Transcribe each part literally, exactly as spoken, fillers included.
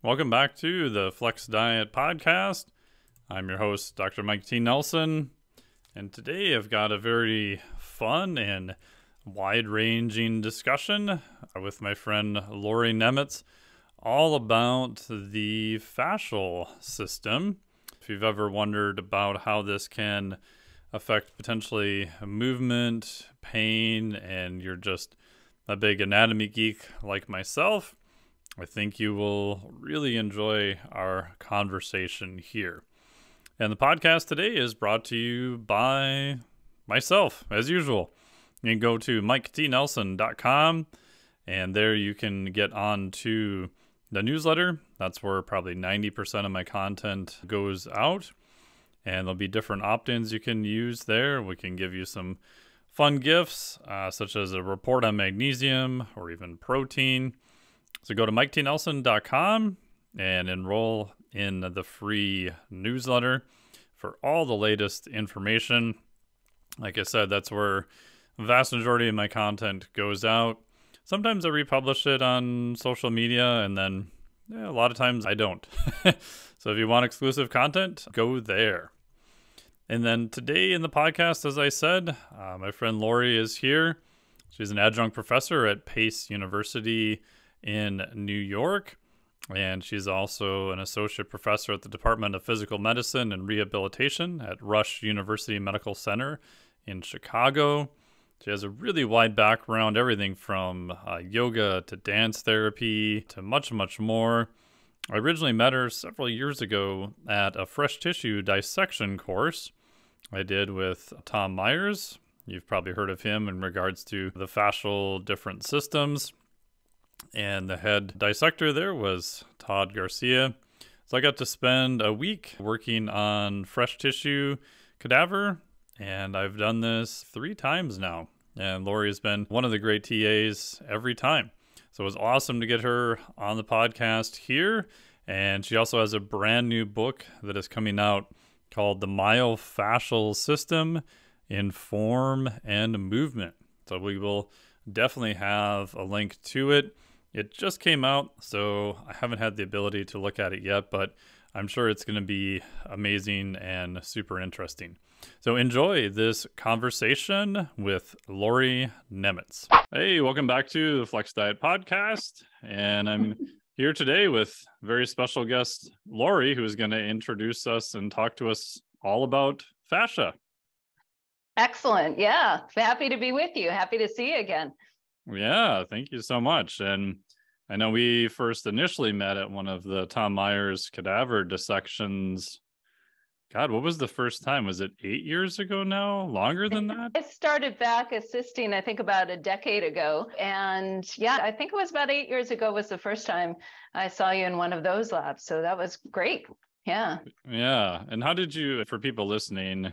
Welcome back to the Flex Diet Podcast. I'm your host, Doctor Mike T. Nelson, and today I've got a very fun and wide-ranging discussion with my friend Lauri Nemetz all about the fascial system. If you've ever wondered about how this can affect potentially movement, pain, and you're just a big anatomy geek like myself, I think you will really enjoy our conversation here. And the podcast today is brought to you by myself, as usual. You can go to Mike T Nelson dot com, and there you can get on to the newsletter. That's where probably ninety percent of my content goes out. And there'll be different opt-ins you can use there. We can give you some fun gifts, uh, such as a report on magnesium or even protein. So go to Mike T Nelson dot com and enroll in the free newsletter for all the latest information. Like I said, that's where the vast majority of my content goes out. Sometimes I republish it on social media, and then yeah, a lot of times I don't. So if you want exclusive content, go there. And then today in the podcast, as I said, uh, my friend Lauri is here. She's an adjunct professor at Pace University in New York, and she's also an associate professor at the Department of Physical Medicine and Rehabilitation at Rush University Medical Center in Chicago. She has a really wide background, everything from uh, yoga to dance therapy to much, much more. I originally met her several years ago at a fresh tissue dissection course I did with Tom Myers. You've probably heard of him in regards to the fascial different systems. And the head dissector there was Todd Garcia. So I got to spend a week working on fresh tissue cadaver, and I've done this three times now. And Lauri has been one of the great T As every time. So it was awesome to get her on the podcast here. And she also has a brand new book that is coming out called The Myofascial System in Form and Movement. So we will definitely have a link to it. It just came out, so I haven't had the ability to look at it yet, but I'm sure it's going to be amazing and super interesting. So enjoy this conversation with Lauri Nemetz. Hey, welcome back to the Flex Diet Podcast. And I'm here today with very special guest Lauri, who is going to introduce us and talk to us all about fascia. Excellent. Yeah. Happy to be with you. Happy to see you again. Yeah. Thank you so much. And I know we first initially met at one of the Tom Myers cadaver dissections. God, what was the first time? Was it eight years ago now? Longer than that? I started back assisting, I think, about a decade ago. And yeah, I think it was about eight years ago was the first time I saw you in one of those labs. So that was great. Yeah. Yeah. And how did you, for people listening,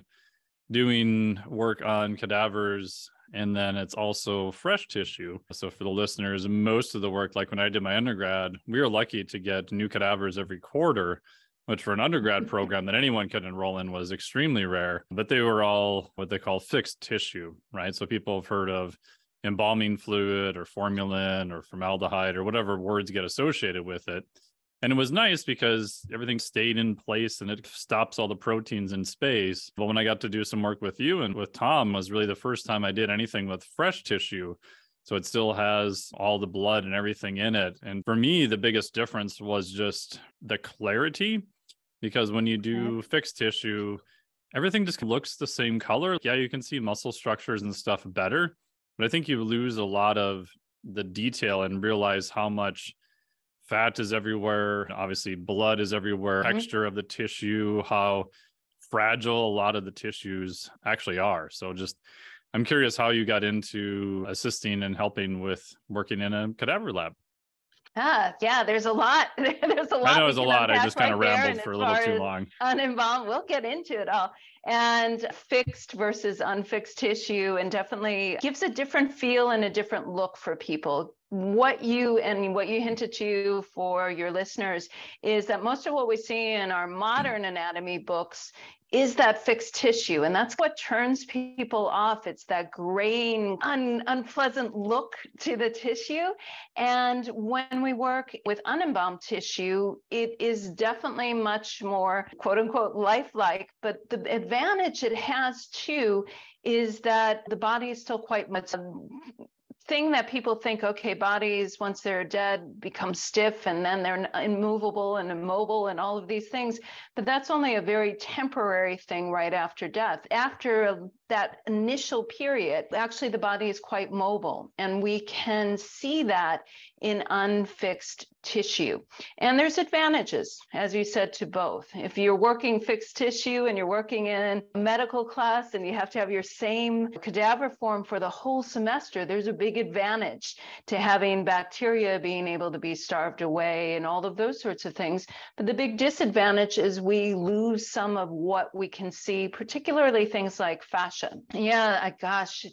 doing work on cadavers, and then it's also fresh tissue. So for the listeners, most of the work, like when I did my undergrad, we were lucky to get new cadavers every quarter, which for an undergrad program that anyone could enroll in was extremely rare, but they were all what they call fixed tissue, right? So people have heard of embalming fluid or formalin or formaldehyde or whatever words get associated with it. And it was nice because everything stayed in place and it stops all the proteins in space. But when I got to do some work with you and with Tom was really the first time I did anything with fresh tissue. So it still has all the blood and everything in it. And for me, the biggest difference was just the clarity, because when you do fixed tissue, everything just looks the same color. Yeah, you can see muscle structures and stuff better, but I think you lose a lot of the detail and realize how much fat is everywhere. Obviously, blood is everywhere. Mm-hmm. Texture of the tissue, how fragile a lot of the tissues actually are. So just, I'm curious how you got into assisting and helping with working in a cadaver lab. Ah, yeah, there's a lot. There's a lot. I know it's a lot. I just kind of rambled for a little too long. Unembalmed, we'll get into it all. And fixed versus unfixed tissue, and definitely gives a different feel and a different look for people. what you and what you hinted to for your listeners is that most of what we see in our modern anatomy books is that fixed tissue. And that's what turns people off. It's that graying, un, unpleasant look to the tissue. And when we work with unembalmed tissue, it is definitely much more, quote unquote, lifelike. But the advantage it has too is that the body is still quite much thing that people think, okay, bodies, once they're dead, become stiff and then they're immovable and immobile and all of these things. But that's only a very temporary thing right after death. After that initial period, actually the body is quite mobile, and we can see that in unfixed tissue. And there's advantages, as you said, to both. If you're working fixed tissue and you're working in a medical class and you have to have your same cadaver form for the whole semester, there's a big advantage to having bacteria being able to be starved away and all of those sorts of things. But the big disadvantage is we lose some of what we can see, particularly things like fascia. Yeah, I, gosh,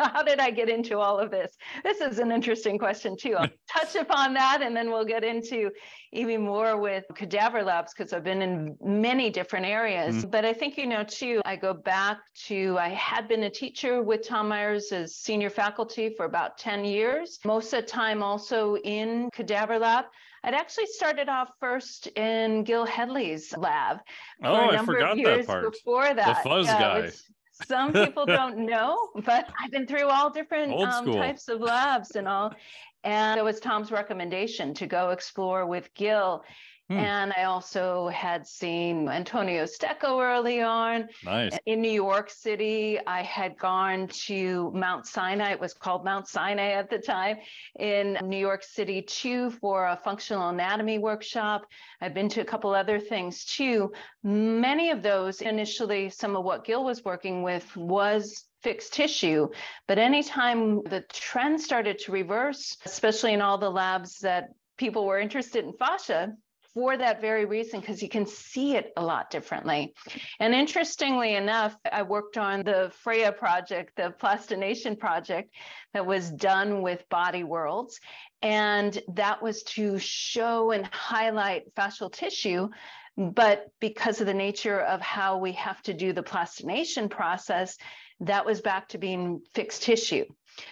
how did I get into all of this? This is an interesting question too. I'll touch upon that, and then we'll get into even more with cadaver labs, because I've been in many different areas. Mm-hmm. But I think, you know, too, I go back to, I had been a teacher with Tom Myers as senior faculty for about ten years, most of the time also in cadaver lab. I'd actually started off first in Gil Headley's lab for oh, a number I forgot of years that part. Before that. The fuzz yeah, guy. Which, some people don't know, but I've been through all different um, types of labs and all. And it was Tom's recommendation to go explore with Gil. Hmm. And I also had seen Antonio Stecco early on. Nice. In New York City, I had gone to Mount Sinai. It was called Mount Sinai at the time, in New York City too, for a functional anatomy workshop. I've been to a couple other things too. Many of those, initially, some of what Gil was working with was fixed tissue. But anytime the trend started to reverse, especially in all the labs that people were interested in fascia, for that very reason, because you can see it a lot differently. And interestingly enough, I worked on the Freya project, the plastination project that was done with Body Worlds. And that was to show and highlight fascial tissue. But because of the nature of how we have to do the plastination process, that was back to being fixed tissue.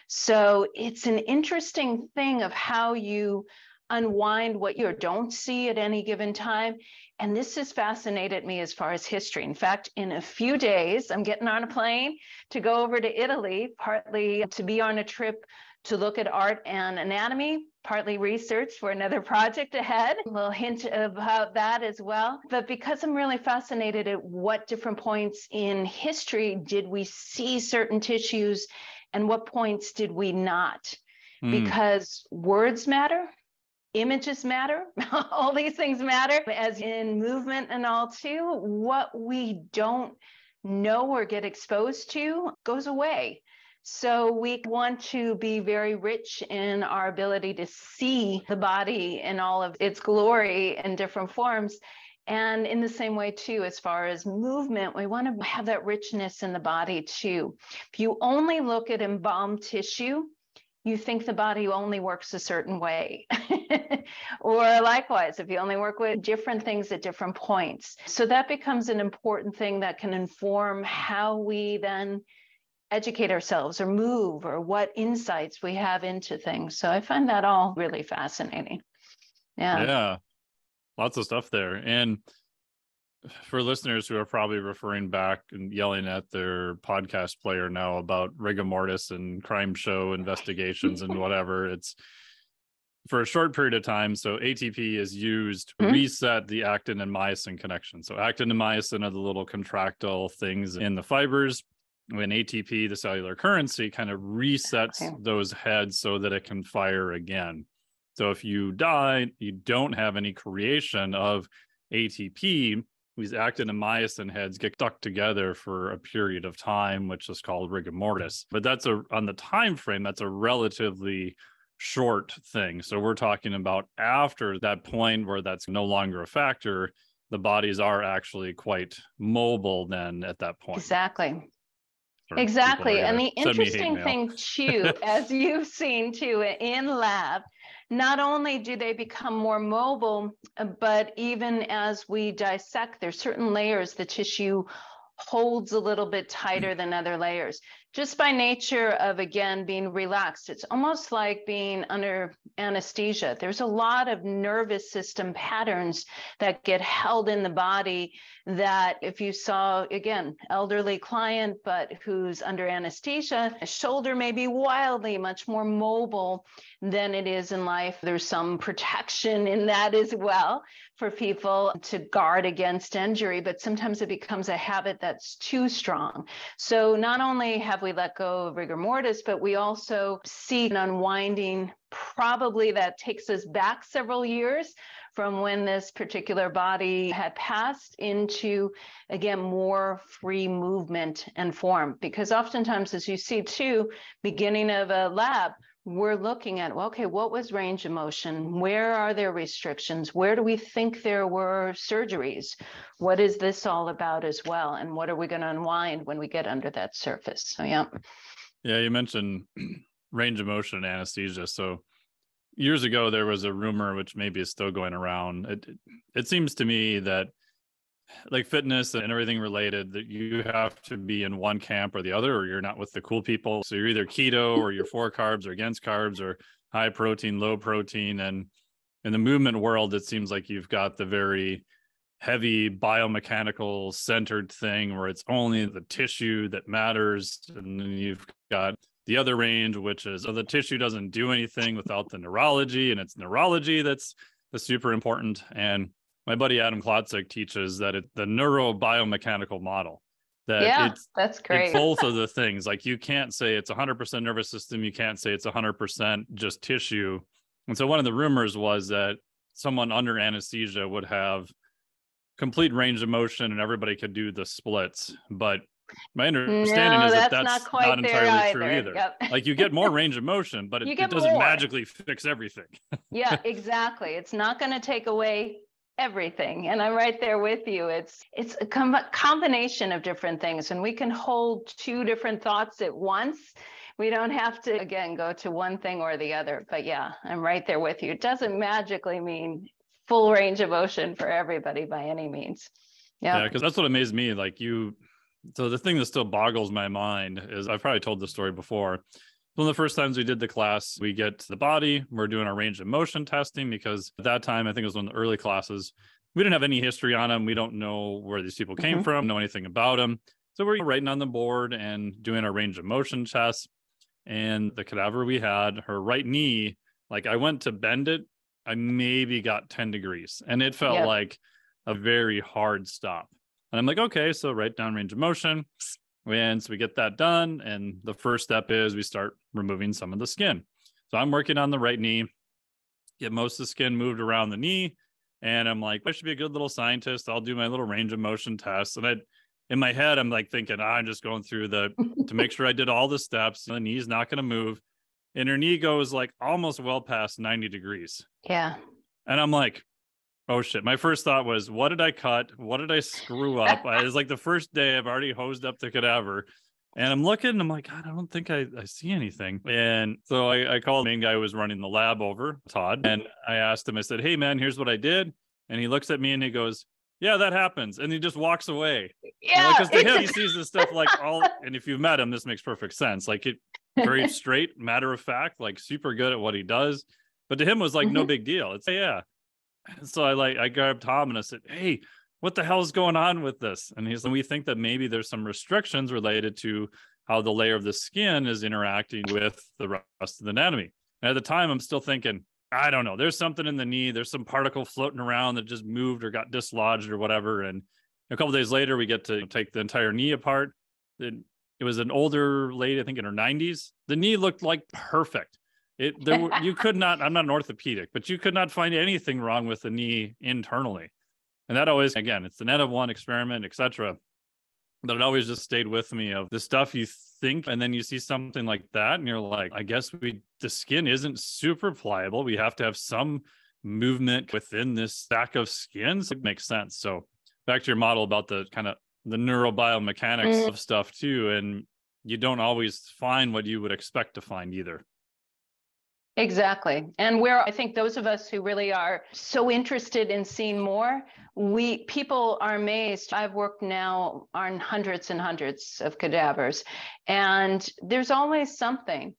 So it's an interesting thing of how you unwind what you don't see at any given time. And this has fascinated me as far as history. In fact, in a few days, I'm getting on a plane to go over to Italy, partly to be on a trip to look at art and anatomy, partly research for another project ahead. A little hint about that as well. But because I'm really fascinated at what different points in history did we see certain tissues and what points did we not? Mm. Because words matter. Images matter, all these things matter, as in movement and all too. What we don't know or get exposed to goes away. So we want to be very rich in our ability to see the body in all of its glory in different forms. And in the same way too, as far as movement, we want to have that richness in the body too. If you only look at embalmed tissue, you think the body only works a certain way. Or likewise, if you only work with different things at different points. So that becomes an important thing that can inform how we then educate ourselves or move or what insights we have into things. So I find that all really fascinating. Yeah. Yeah. Lots of stuff there. And for listeners who are probably referring back and yelling at their podcast player now about rigor mortis and crime show investigations and whatever, it's for a short period of time. So A T P is used to mm-hmm. reset the actin and myosin connection. So actin and myosin are the little contractile things in the fibers. When A T P, the cellular currency, kind of resets okay. those heads so that it can fire again. So if you die, you don't have any creation of A T P. These actin and myosin heads get stuck together for a period of time, which is called rigor mortis. But that's a on the time frame, that's a relatively short thing. So we're talking about after that point where that's no longer a factor, the bodies are actually quite mobile then at that point. Exactly. Exactly. And the interesting thing too, as you've seen too in lab, not only do they become more mobile, but even as we dissect, there's certain layers the tissue holds a little bit tighter than other layers, just by nature of, again, being relaxed. It's almost like being under anesthesia. There's a lot of nervous system patterns that get held in the body that if you saw, again, elderly client, but who's under anesthesia, a shoulder may be wildly much more mobile than it is in life. There's some protection in that as well for people to guard against injury, but sometimes it becomes a habit that's too strong. So not only have we let go of rigor mortis, but we also see an unwinding. Probably that takes us back several years from when this particular body had passed into, again, more free movement and form. Because oftentimes, as you see too, beginning of a lab, we're looking at, well, okay, what was range of motion? Where are there restrictions? Where do we think there were surgeries? What is this all about as well? And what are we going to unwind when we get under that surface? So, yeah. Yeah, you mentioned range of motion and anesthesia. So years ago, there was a rumor, which maybe is still going around. It, it seems to me that like fitness and everything related, that you have to be in one camp or the other, or you're not with the cool people. So you're either keto or you're for carbs or against carbs or high protein, low protein. And in the movement world, it seems like you've got the very heavy biomechanical centered thing where it's only the tissue that matters. And then you've got the other range, which is, oh, the tissue doesn't do anything without the neurology, and it's neurology that's, that's super important. And my buddy Adam Klotzek teaches that it's the neurobiomechanical model. That yeah, it's, that's great. It's both of the things. Like you can't say it's one hundred percent nervous system. You can't say it's one hundred percent just tissue. And so one of the rumors was that someone under anesthesia would have complete range of motion and everybody could do the splits. But my understanding no, is that that's, that's not, not entirely either. true either. Yep. Like you get more range of motion, but it, it doesn't more. magically fix everything. Yeah, exactly. It's not going to take away everything. And I'm right there with you. It's it's a com- combination of different things, and we can hold two different thoughts at once. We don't have to, again, go to one thing or the other. But yeah, I'm right there with you. It doesn't magically mean full range of motion for everybody by any means. Yep. Yeah, because that's what amazed me. Like you... So the thing that still boggles my mind is, I've probably told this story before. One of the first times we did the class, we get to the body, we're doing our range of motion testing, because at that time, I think it was one of the early classes, we didn't have any history on them. We don't know where these people came mm-hmm. from, know anything about them. So we're writing on the board and doing our range of motion tests. And the cadaver we had, her right knee, like I went to bend it, I maybe got ten degrees. And it felt yep. like a very hard stop. And I'm like, okay, so write down range of motion. And so we get that done. And the first step is we start removing some of the skin. So I'm working on the right knee, get most of the skin moved around the knee. And I'm like, I should be a good little scientist. I'll do my little range of motion test. And I, in my head, I'm like thinking, ah, I'm just going through the, to make sure I did all the steps. And the knee's not going to move. And her knee goes like almost well past ninety degrees. Yeah. And I'm like, oh shit. My first thought was, what did I cut? What did I screw up? I, it was like the first day I've already hosed up the cadaver. And I'm looking and I'm like, God, I don't think I, I see anything. And so I, I called the main guy who was running the lab over, Todd. And I asked him, I said, hey man, here's what I did. And he looks at me and he goes, yeah, that happens. And he just walks away. Yeah. Because to him, he sees this stuff like all, and if you've met him, this makes perfect sense. Like it very straight, matter of fact, like super good at what he does. But to him was like, mm-hmm. no big deal. It's yeah. So I like, I grabbed Tom and I said, hey, what the hell's going on with this? And he's like, we think that maybe there's some restrictions related to how the layer of the skin is interacting with the rest of the anatomy. And at the time, I'm still thinking, I don't know, there's something in the knee. There's some particle floating around that just moved or got dislodged or whatever. And a couple of days later, we get to take the entire knee apart. It, it was an older lady, I think in her nineties. The knee looked like perfect. It there were, you could not, I'm not an orthopedic, but you could not find anything wrong with the knee internally. And that always, again, it's the net of one experiment, et cetera. But it always just stayed with me of the stuff you think, and then you see something like that and you're like, I guess we, the skin isn't super pliable. We have to have some movement within this stack of skin. So it makes sense. So back to your model about the kind of the neurobiomechanics mm. of stuff too. And you don't always find what you would expect to find either. Exactly. And where I think those of us who really are so interested in seeing more, we people are amazed. I've worked now on hundreds and hundreds of cadavers, and there's always something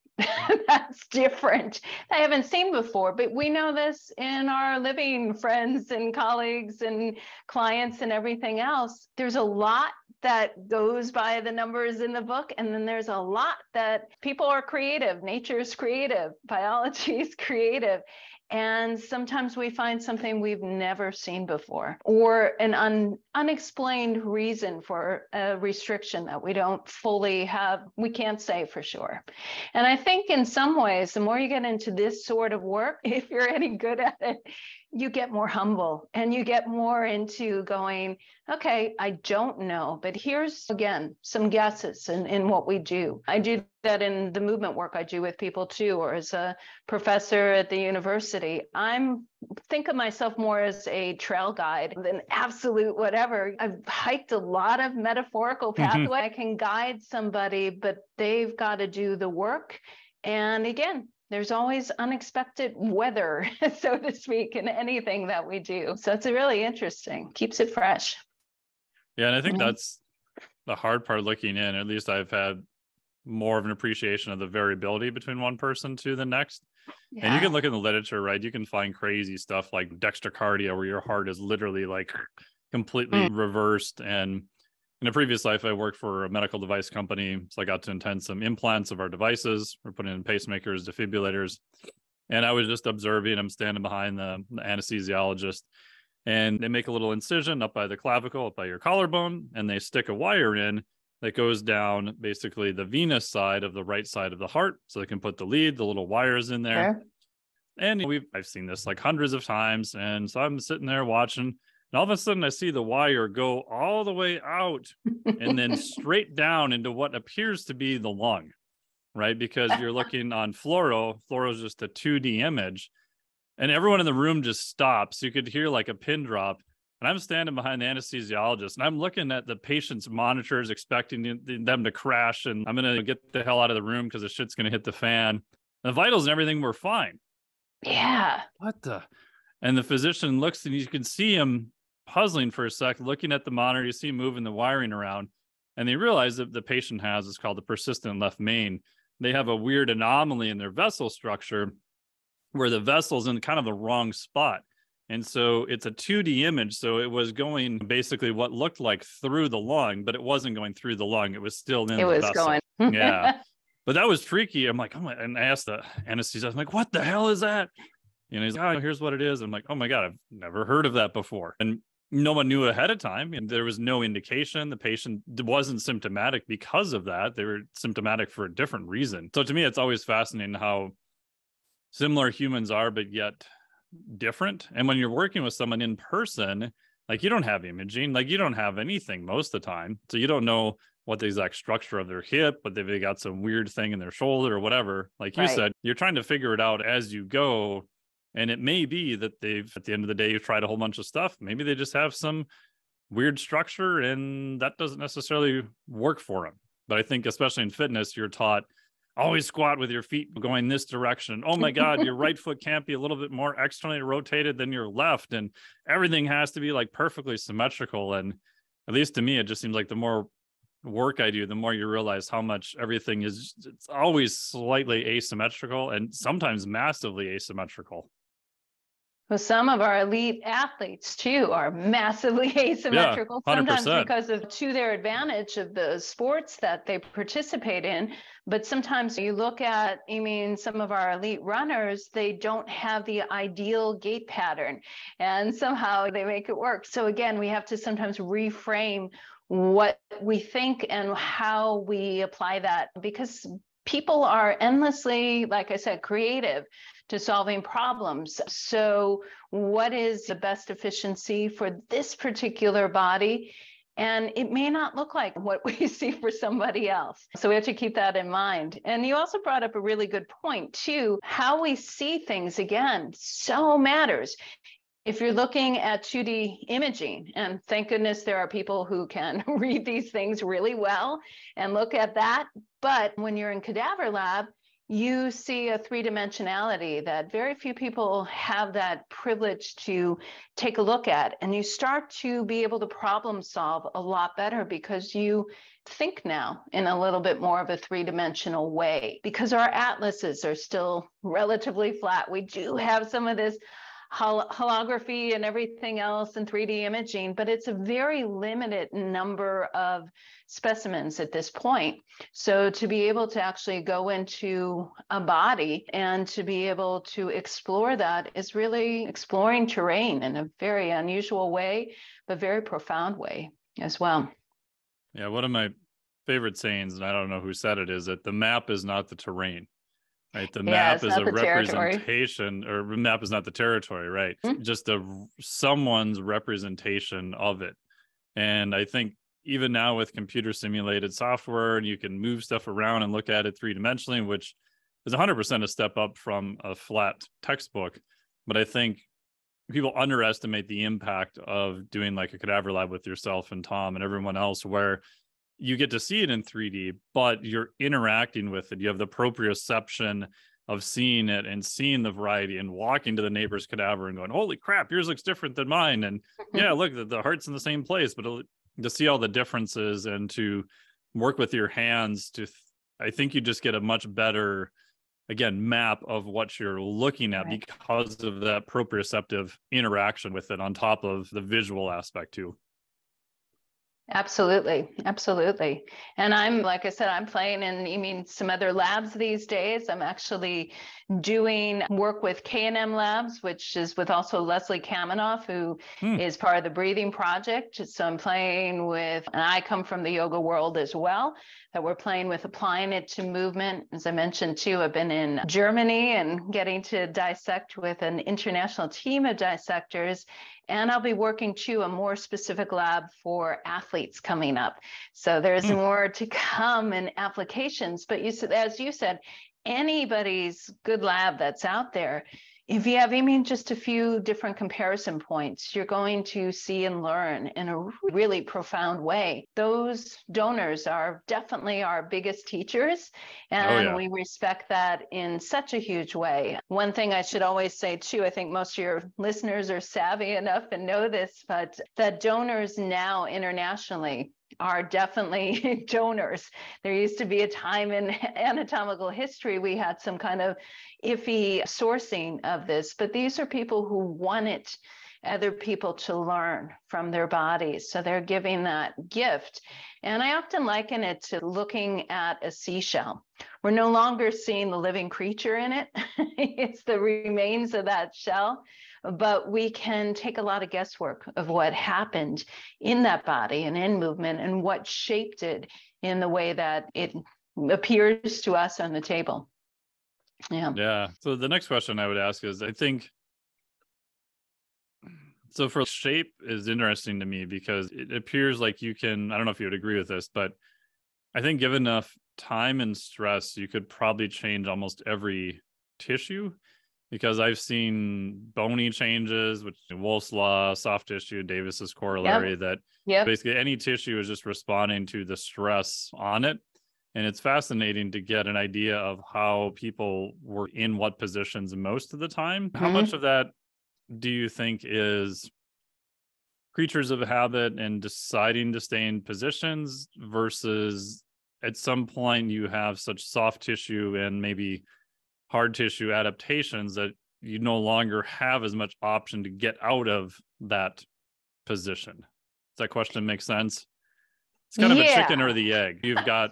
that's different I haven't seen before. But we know this in our living friends and colleagues and clients and everything else. There's a lot that goes by the numbers in the book, and then there's a lot that people are creative. Nature's creative, biology's creative, and sometimes we find something we've never seen before, or an un- unexplained reason for a restriction that we don't fully have, we can't say for sure. And I think in some ways, the more you get into this sort of work, if you're any good at it, you get more humble and you get more into going, okay, I don't know, but here's again, some guesses in, in what we do. I do that in the movement work I do with people too, or as a professor at the university. I'm think of myself more as a trail guide than absolute whatever. I've hiked a lot of metaphorical pathways. Mm-hmm. I can guide somebody, but they've got to do the work. And again, there's always unexpected weather, so to speak, in anything that we do. So it's really interesting. Keeps it fresh. Yeah, and I think mm-hmm. that's the hard part looking in. At least I've had more of an appreciation of the variability between one person to the next. Yeah. And you can look in the literature, right? You can find crazy stuff like dextrocardia, where your heart is literally like completely mm. reversed. And in a previous life, I worked for a medical device company. So I got to intend some implants of our devices. We're putting in pacemakers, defibrillators. And I was just observing, I'm standing behind the, the anesthesiologist, and they make a little incision up by the clavicle, up by your collarbone, and they stick a wire in that goes down basically the venous side of the right side of the heart. So they can put the lead, the little wires in there. Sure. And we've I've seen this like hundreds of times. And so I'm sitting there watching, and all of a sudden I see the wire go all the way out and then straight down into what appears to be the lung, right? Because you're looking on fluoro, fluoro is just a two D image, and everyone in the room just stops. You could hear like a pin drop. And I'm standing behind the anesthesiologist, and I'm looking at the patient's monitors, expecting them to crash. And I'm going to get the hell out of the room because the shit's going to hit the fan. And the vitals and everything were fine. Yeah. What the? And the physician looks, and you can see him puzzling for a sec, looking at the monitor. You see him moving the wiring around. And they realize that the patient has, it's called the persistent left main. They have a weird anomaly in their vessel structure where the vessel's in kind of the wrong spot. And so it's a two D image. So it was going basically what looked like through the lung, but it wasn't going through the lung. It was still in it the was vessel. Going. Yeah. But that was freaky. I'm like, oh my, and I asked the anesthesiologist, I'm like, what the hell is that? You know, he's like, oh, here's what it is. I'm like, oh my God, I've never heard of that before. And no one knew ahead of time. And there was no indication. The patient wasn't symptomatic because of that. They were symptomatic for a different reason. So to me, it's always fascinating how similar humans are, but yet different. And when you're working with someone in person, like you don't have imaging, like you don't have anything most of the time. So you don't know what the exact structure of their hip, but they've got some weird thing in their shoulder or whatever. Like you right. said, you're trying to figure it out as you go. And it may be that they've, at the end of the day, you've tried a whole bunch of stuff. Maybe they just have some weird structure and that doesn't necessarily work for them. But I think especially in fitness, you're taught always squat with your feet going this direction. Oh my God, your right foot can't be a little bit more externally rotated than your left. And everything has to be like perfectly symmetrical. And at least to me, it just seems like the more work I do, the more you realize how much everything is, it's always slightly asymmetrical and sometimes massively asymmetrical. Well, some of our elite athletes, too, are massively asymmetrical, yeah, sometimes because of to their advantage of the sports that they participate in. But sometimes you look at, I mean, some of our elite runners, they don't have the ideal gait pattern, and somehow they make it work. So again, we have to sometimes reframe what we think and how we apply that, because people are endlessly, like I said, creative to solving problems. So what is the best efficiency for this particular body? And it may not look like what we see for somebody else. So we have to keep that in mind. And you also brought up a really good point too. How we see things, again, so matters. If you're looking at two D imaging, and thank goodness there are people who can read these things really well and look at that, But when you're in cadaver lab, you see a three-dimensionality that very few people have that privilege to take a look at. And you start to be able to problem solve a lot better because you think now in a little bit more of a three-dimensional way, because our atlases are still relatively flat. We do have some of this hol- holography and everything else and three D imaging, but it's a very limited number of specimens at this point. So to be able to actually go into a body and to be able to explore that is really exploring terrain in a very unusual way, but very profound way as well. Yeah, one of my favorite sayings, and I don't know who said it, is that the map is not the terrain. Right. The map yeah, is a representation territory. or the map is not the territory, right? Mm-hmm. Just a, someone's representation of it. And I think even now with computer simulated software, and you can move stuff around and look at it three-dimensionally, which is one hundred percent a step up from a flat textbook. But I think people underestimate the impact of doing like a cadaver lab with yourself and Tom and everyone else, where you get to see it in three D, but you're interacting with it. You have the proprioception of seeing it and seeing the variety and walking to the neighbor's cadaver and going, holy crap, yours looks different than mine. And yeah, look, the, the heart's in the same place, but it'll, to see all the differences and to work with your hands to, th- I think you just get a much better, again, map of what you're looking at right. because of that proprioceptive interaction with it on top of the visual aspect too. Absolutely. Absolutely. And I'm, like I said, I'm playing in, you mean, some other labs these days. I'm actually doing work with K and M Labs, which is with also Leslie Kaminoff, who mm. is part of the Breathing Project. So I'm playing with, and I come from the yoga world as well, that we're playing with applying it to movement. As I mentioned too, I've been in Germany and getting to dissect with an international team of dissectors. And I'll be working to a more specific lab for athletes coming up. So there's more to come in applications. But you said, as you said, anybody's good lab that's out there, if you have, I mean, just a few different comparison points, you're going to see and learn in a really profound way. Those donors are definitely our biggest teachers, and oh, yeah. we respect that in such a huge way. One thing I should always say, too, I think most of your listeners are savvy enough and know this, but that donors now internationally are definitely donors. There used to be a time in anatomical history we had some kind of iffy sourcing of this, but these are people who wanted other people to learn from their bodies. So they're giving that gift. And I often liken it to looking at a seashell. We're no longer seeing the living creature in it. It's the remains of that shell. But we can take a lot of guesswork of what happened in that body and in movement and what shaped it in the way that it appears to us on the table. Yeah. Yeah. So the next question I would ask is, I think, so for shape is interesting to me because it appears like you can, I don't know if you would agree with this, but I think given enough time and stress, you could probably change almost every tissue. Because I've seen bony changes, which Wolf's law, soft tissue, Davis's corollary, yep. that yep. basically any tissue is just responding to the stress on it. And it's fascinating to get an idea of how people were in what positions most of the time. Mm-hmm. How much of that do you think is creatures of habit and deciding to stay in positions versus at some point you have such soft tissue and maybe hard tissue adaptations that you no longer have as much option to get out of that position? Does that question make sense? It's kind of yeah. a chicken or the egg. You've got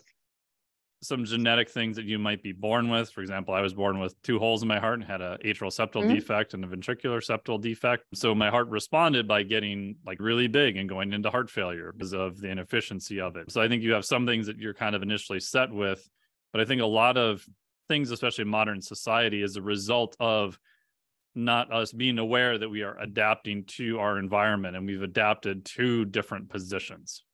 some genetic things that you might be born with. For example, I was born with two holes in my heart and had an atrial septal mm-hmm. defect and a ventricular septal defect. So my heart responded by getting like really big and going into heart failure because of the inefficiency of it. So I think you have some things that you're kind of initially set with, but I think a lot of things, especially in modern society, is a result of not us being aware that we are adapting to our environment and we've adapted to different positions.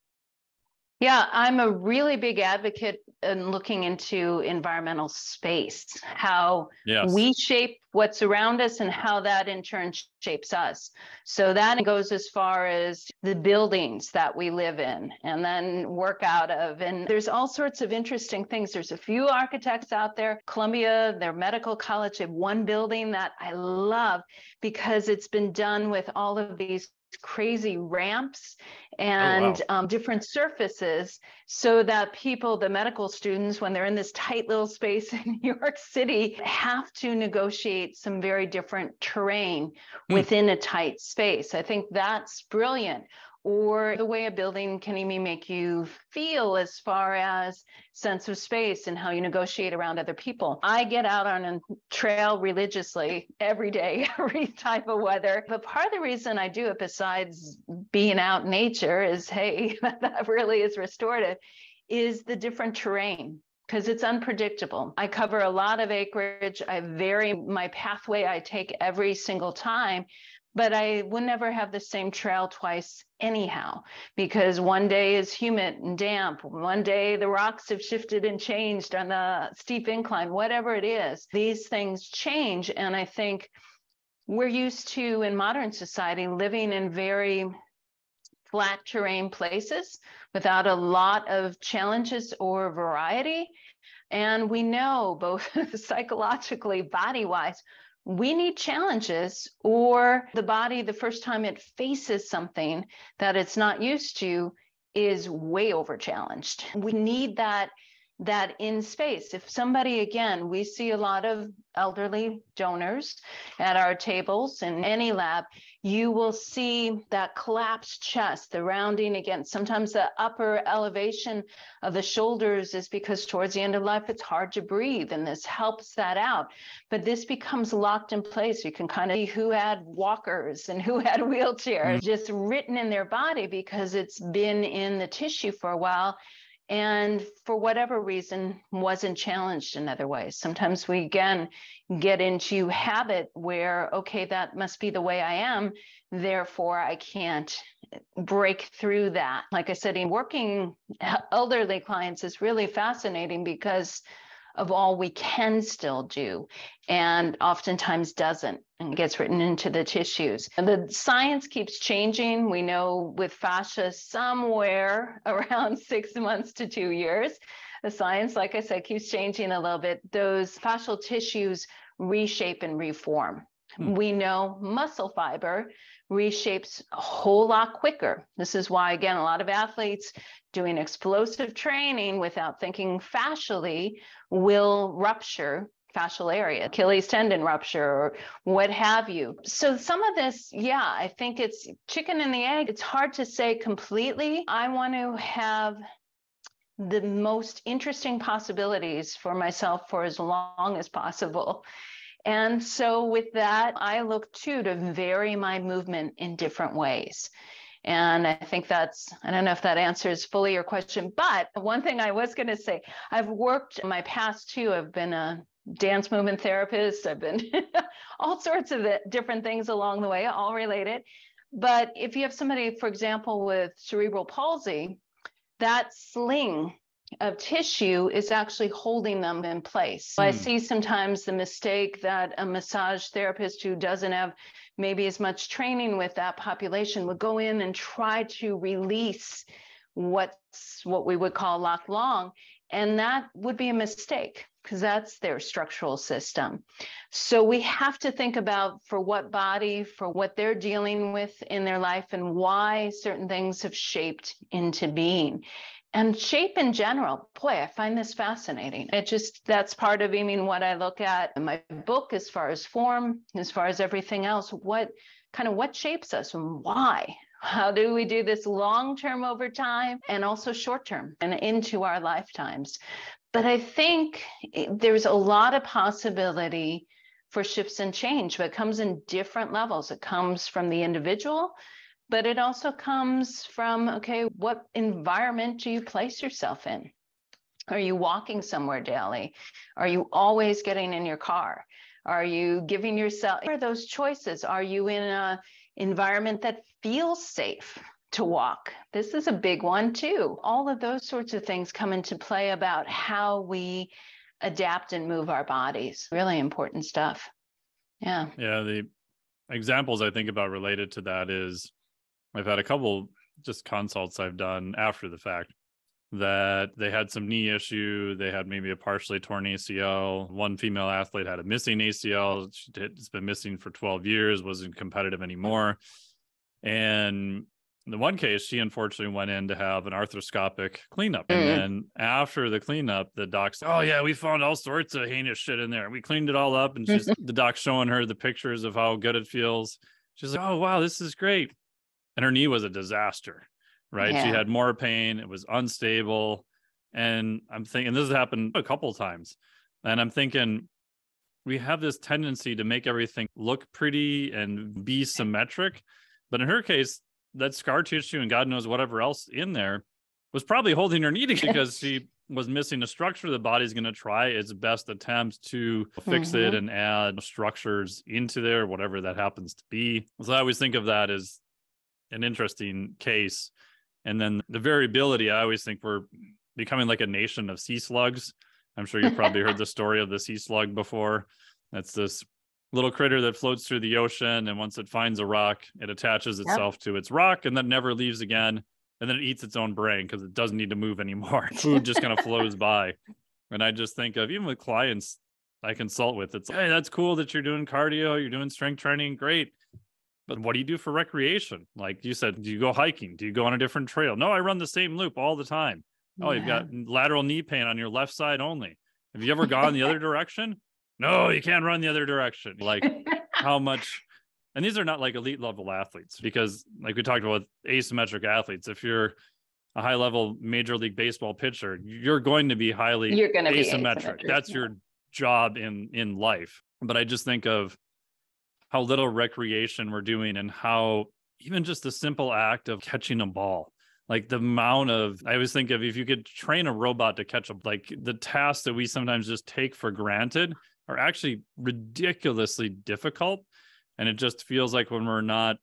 Yeah, I'm a really big advocate in looking into environmental space, how yes. we shape what's around us and how that in turn shapes us. So that goes as far as the buildings that we live in and then work out of. And there's all sorts of interesting things. There's a few architects out there, Columbia, their medical college, they have one building that I love because it's been done with all of these crazy ramps and oh, wow. um, different surfaces so that people, the medical students, when they're in this tight little space in New York City, have to negotiate some very different terrain mm. within a tight space. I think that's brilliant. Or the way a building can even make you feel as far as sense of space and how you negotiate around other people. I get out on a trail religiously every day, every type of weather. But part of the reason I do it, besides being out in nature, is, hey, that really is restorative, is the different terrain. Because it's unpredictable. I cover a lot of acreage. I vary my pathway I take every single time, but I would never have the same trail twice anyhow, because one day is humid and damp. One day the rocks have shifted and changed on the steep incline, whatever it is. These things change. And I think we're used to, in modern society, living in very flat terrain places without a lot of challenges or variety. And we know both psychologically, body-wise, we need challenges, or the body, the first time it faces something that it's not used to, is way over challenged. We need that that in space. If somebody, again, we see a lot of elderly donors at our tables in any lab, you will see that collapsed chest, the rounding again. Sometimes the upper elevation of the shoulders is because towards the end of life, it's hard to breathe, and this helps that out. But this becomes locked in place. You can kind of see who had walkers and who had wheelchairs, mm-hmm. just written in their body because it's been in the tissue for a while. And for whatever reason, wasn't challenged in other ways. Sometimes we, again, get into habit where, okay, that must be the way I am, therefore I can't break through that. Like I said, in working elderly clients is really fascinating because of all we can still do, and oftentimes doesn't, and gets written into the tissues. And the science keeps changing. We know with fascia, somewhere around six months to two years, the science, like I said, keeps changing a little bit. Those fascial tissues reshape and reform. Hmm. We know muscle fiber reshapes a whole lot quicker. This is why, again, a lot of athletes doing explosive training without thinking fascially will rupture fascial area, Achilles tendon rupture, or what have you. So some of this, yeah, I think it's chicken and the egg. It's hard to say completely. I want to have the most interesting possibilities for myself for as long as possible. And so with that, I look too to vary my movement in different ways. And I think that's, I don't know if that answers fully your question, but one thing I was going to say, I've worked in my past too. I've been a dance movement therapist. I've been all sorts of different things along the way, all related. But if you have somebody, for example, with cerebral palsy, that sling of tissue is actually holding them in place. So mm. I see sometimes the mistake that a massage therapist who doesn't have maybe as much training with that population would go in and try to release what's what we would call locked long. And that would be a mistake because that's their structural system. So we have to think about for what body, for what they're dealing with in their life and why certain things have shaped into being. And shape in general, boy, I find this fascinating. It just, that's part of, I mean, what I look at in my book as far as form, as far as everything else, what kind of what shapes us and why? How do we do this long-term over time and also short-term and into our lifetimes? But I think there's a lot of possibility for shifts and change, but it comes in different levels. It comes from the individual, but it also comes from, okay, what environment do you place yourself in? Are you walking somewhere daily? Are you always getting in your car? Are you giving yourself, what are those choices? Are you in an environment that feels safe? to walk. This is a big one too. All of those sorts of things come into play about how we adapt and move our bodies. Really important stuff. Yeah. Yeah. The examples I think about related to that is I've had a couple just consults I've done after the fact that they had some knee issue. They had maybe a partially torn A C L. One female athlete had a missing A C L. She did, it's been missing for twelve years, wasn't competitive anymore. And in the one case, she unfortunately went in to have an arthroscopic cleanup. Mm-hmm. And then after the cleanup, the doc said, oh yeah, we found all sorts of heinous shit in there. We cleaned it all up. And she's, the doc's showing her the pictures of how good it feels. She's like, oh wow, this is great. And her knee was a disaster. Right. Yeah. She had more pain. It was unstable. And I'm thinking, this has happened a couple of times. And I'm thinking, we have this tendency to make everything look pretty and be symmetric. But in her case, that scar tissue and God knows whatever else in there was probably holding her knee because she was missing a structure. The body's going to try its best attempts to fix mm-hmm. it and add structures into there, whatever that happens to be. So I always think of that as an interesting case. And then the variability, I always think we're becoming like a nation of sea slugs. I'm sure you've probably heard the story of the sea slug before. That's this little critter that floats through the ocean. And once it finds a rock, it attaches itself yep. to its rock and then never leaves again. And then it eats its own brain because it doesn't need to move anymore. Food just kind of flows by. And I just think of even with clients I consult with, it's like, hey, that's cool that you're doing cardio, you're doing strength training. Great. But what do you do for recreation? Like you said, do you go hiking? Do you go on a different trail? No, I run the same loop all the time. Oh, yeah. You've got lateral knee pain on your left side only. Have you ever gone the other direction? No, you can't run the other direction. Like how much, and these are not like elite level athletes because like we talked about asymmetric athletes, if you're a high level major league baseball pitcher, you're going to be highly you're gonna asymmetric. Be asymmetric. That's yeah. your job in, in life. But I just think of how little recreation we're doing and how even just the simple act of catching a ball, like the amount of, I always think of if you could train a robot to catch a, like the tasks that we sometimes just take for granted are actually ridiculously difficult. And it just feels like when we're not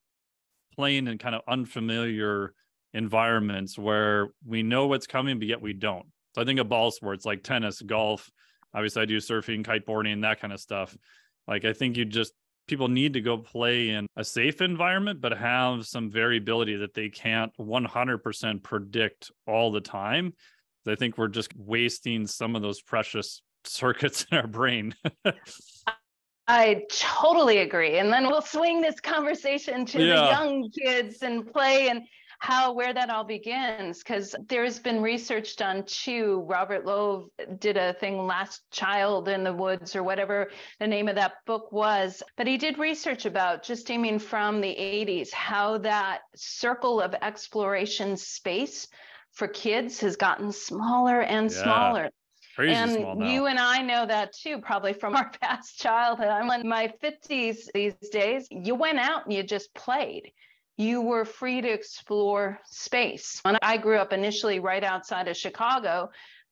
playing in kind of unfamiliar environments where we know what's coming, but yet we don't. So I think of ball sports like tennis, golf, obviously I do surfing, kiteboarding, that kind of stuff. Like I think you just, people need to go play in a safe environment, but have some variability that they can't one hundred percent predict all the time. So I think we're just wasting some of those precious circuits in our brain. I totally agree. And then we'll swing this conversation to yeah. the young kids and play and how, where that all begins. Because there has been research done too. Robert Lowe did a thing, Last Child in the Woods, or whatever the name of that book was. But he did research about just, I mean, from the eighties, how that circle of exploration space for kids has gotten smaller and yeah. smaller. Crazy and small now. You and I know that too, probably from our past childhood. I'm in my fifties these days. You went out and you just played. You were free to explore space. When I grew up initially right outside of Chicago,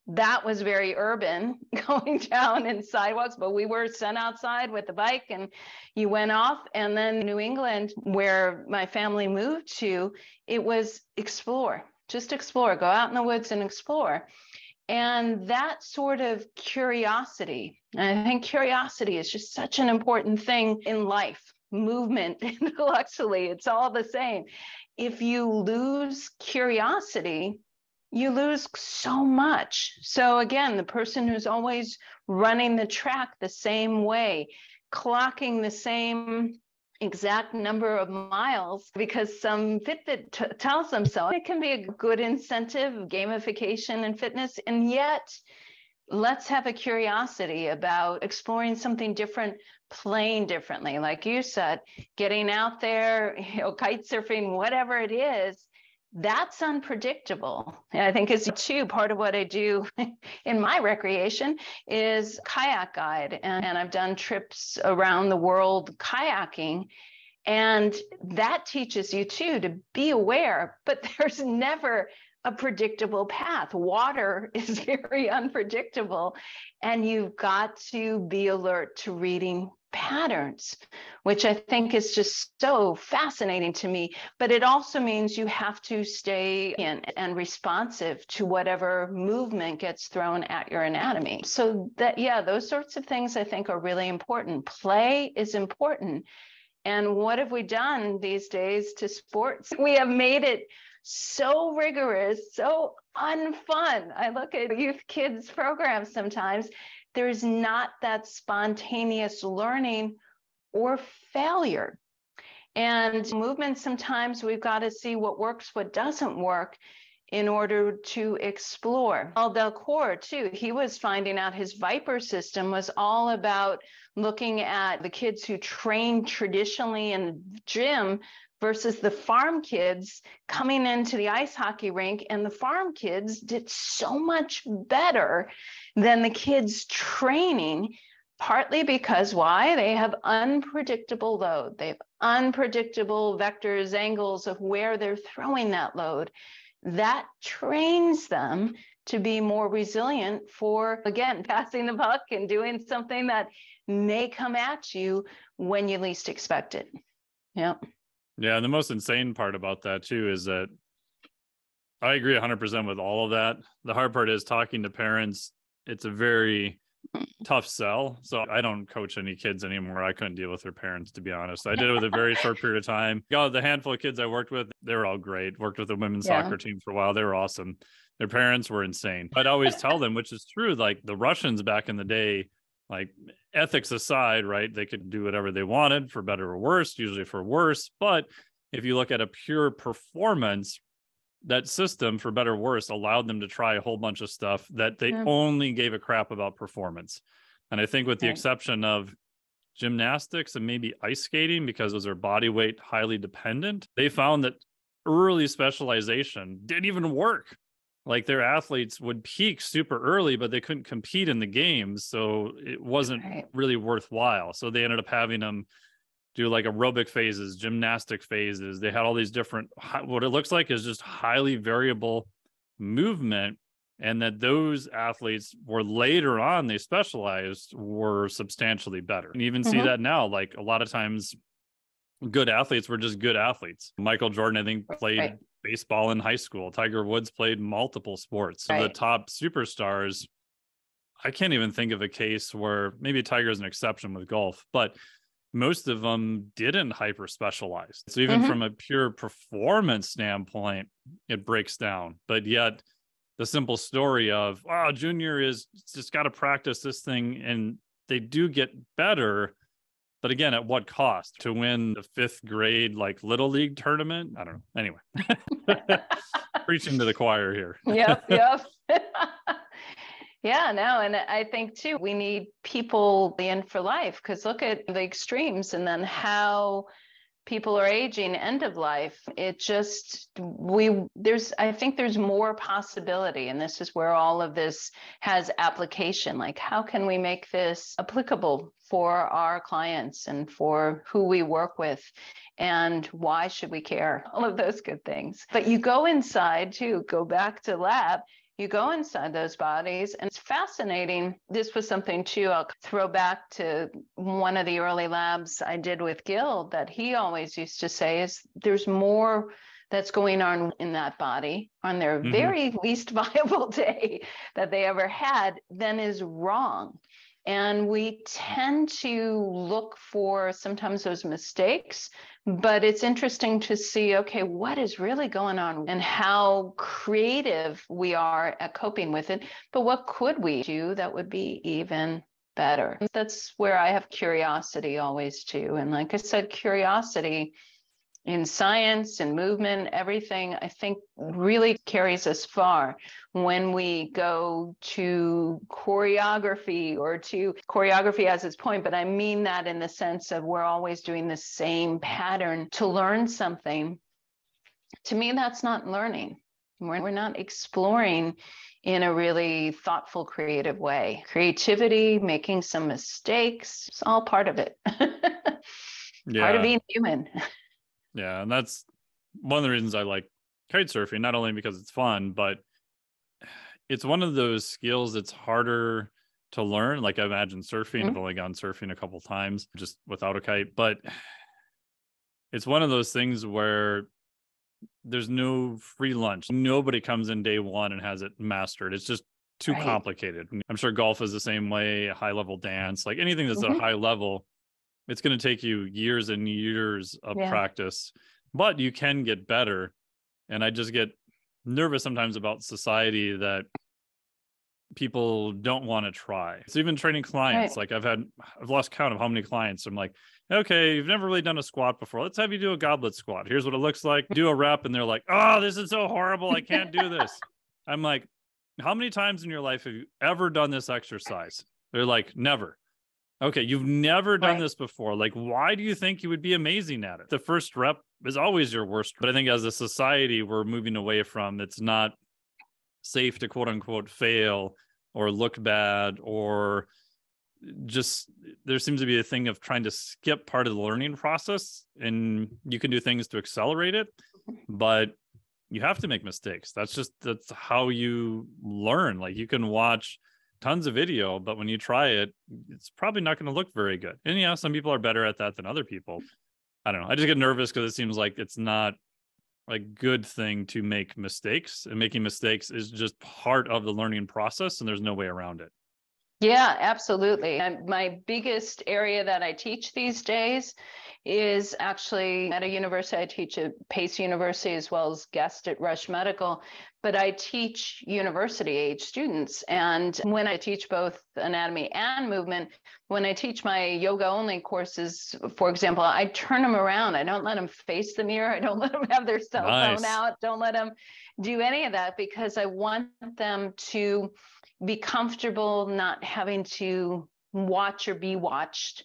that was very urban, going down in sidewalks, but we were sent outside with the bike and you went off. And then New England, where my family moved to, it was explore, just explore, go out in the woods and explore. And that sort of curiosity, I think curiosity is just such an important thing in life. Movement intellectually, it's all the same. If you lose curiosity, you lose so much. So again, the person who's always running the track the same way, clocking the same exact number of miles because some Fitbit t- tells them so, it can be a good incentive, gamification and fitness. And yet let's have a curiosity about exploring something different, playing differently, like you said, getting out there, you know, kite surfing, whatever it is, that's unpredictable. And I think it's too part of what I do in my recreation is kayak guide. And, and I've done trips around the world kayaking. And that teaches you too, to be aware, but there's never a predictable path. Water is very unpredictable, and you've got to be alert to reading patterns, which I think is just so fascinating to me. But it also means you have to stay in and responsive to whatever movement gets thrown at your anatomy. So that, yeah, those sorts of things I think are really important. Play is important. And what have we done these days to sports? We have made it so rigorous, so unfun. I look at youth kids programs sometimes. There's not that spontaneous learning or failure. And movement, sometimes we've got to see what works, what doesn't work in order to explore. Al Delcour, too, he was finding out his Viper system was all about looking at the kids who trained traditionally in the gym versus the farm kids coming into the ice hockey rink. And the farm kids did so much better than the kids training, partly because why? They have unpredictable load. They have unpredictable vectors, angles of where they're throwing that load. That trains them to be more resilient for, again, passing the buck and doing something that may come at you when you least expect it. Yeah. Yeah. And the most insane part about that too, is that I agree one hundred percent with all of that. The hard part is talking to parents. It's a very tough sell. So I don't coach any kids anymore. I couldn't deal with their parents, to be honest. I did it with a very short period of time. God, the handful of kids I worked with, they were all great. Worked with the women's yeah. soccer team for a while. They were awesome. Their parents were insane. I'd always tell them, which is true, like the Russians back in the day, like ethics aside, right? They could do whatever they wanted, for better or worse, usually for worse. But if you look at a pure performance, that system, for better or worse, allowed them to try a whole bunch of stuff that they yeah. only gave a crap about performance. And I think with the right. exception of gymnastics and maybe ice skating, because those are body weight highly dependent, they found that early specialization didn't even work. Like their athletes would peak super early, but they couldn't compete in the games. So it wasn't right. really worthwhile. So they ended up having them do like aerobic phases, gymnastic phases. They had all these different, what it looks like is just highly variable movement. And that those athletes were later on, they specialized, were substantially better. And you even mm-hmm. see that now, like a lot of times good athletes were just good athletes. Michael Jordan, I think, played right. baseball in high school. Tiger Woods played multiple sports. So right. the top superstars, I can't even think of a case where, maybe Tiger is an exception with golf, but most of them didn't hyper specialize. So even mm-hmm. from a pure performance standpoint, it breaks down. But yet the simple story of, oh, junior is just got to practice this thing. And they do get better. But again, at what cost? To win the fifth grade, like little league tournament? I don't know. Anyway, preaching to the choir here. Yep, yep. Yeah, no, and I think too, we need people in for life, because look at the extremes and then how people are aging end of life. It just, we, there's, I think there's more possibility. And this is where all of this has application. Like, how can we make this applicable for our clients and for who we work with? And why should we care? All of those good things. But you go inside too, go back to lab. You go inside those bodies, and it's fascinating. This was something, too, I'll throw back to one of the early labs I did with Gil that he always used to say is there's more that's going on in that body on their mm-hmm. very least viable day that they ever had than is wrong. And we tend to look for sometimes those mistakes, but it's interesting to see, okay, what is really going on and how creative we are at coping with it. But what could we do that would be even better? That's where I have curiosity always too. And like I said, curiosity in science and movement, everything, I think really carries us far when we go to choreography or to choreography as its point. But I mean that in the sense of we're always doing the same pattern to learn something. To me, that's not learning. We're, we're not exploring in a really thoughtful, creative way. Creativity, making some mistakes, it's all part of it. Yeah. Part of being human. Yeah. And that's one of the reasons I like kite surfing, not only because it's fun, but it's one of those skills that's harder to learn. Like I imagine surfing, mm-hmm. I've only gone surfing a couple of times just without a kite, but it's one of those things where there's no free lunch. Nobody comes in day one and has it mastered. It's just too right. complicated. I'm sure golf is the same way, high level dance, like anything that's mm-hmm. at a high level, it's going to take you years and years of yeah. practice, but you can get better. And I just get nervous sometimes about society that people don't want to try. So even training clients, right. like I've had, I've lost count of how many clients. I'm like, okay, you've never really done a squat before. Let's have you do a goblet squat. Here's what it looks like. Do a rep. And they're like, oh, this is so horrible. I can't do this. I'm like, how many times in your life have you ever done this exercise? They're like, never. Okay, you've never done right. this before. Like, why do you think you would be amazing at it? The first rep is always your worst. But I think as a society, we're moving away from, it's not safe to quote unquote fail or look bad, or just there seems to be a thing of trying to skip part of the learning process, and you can do things to accelerate it, but you have to make mistakes. That's just, that's how you learn. Like you can watch tons of video, but when you try it, it's probably not going to look very good. And yeah, some people are better at that than other people. I don't know. I just get nervous because it seems like it's not a good thing to make mistakes, and making mistakes is just part of the learning process, and there's no way around it. Yeah, absolutely. And my biggest area that I teach these days is actually at a university. I teach at Pace University as well as guest at Rush Medical, but I teach university age students. And when I teach both anatomy and movement, when I teach my yoga only courses, for example, I turn them around. I don't let them face the mirror. I don't let them have their cell nice. phone out. Don't let them do any of that, because I want them to be comfortable not having to watch or be watched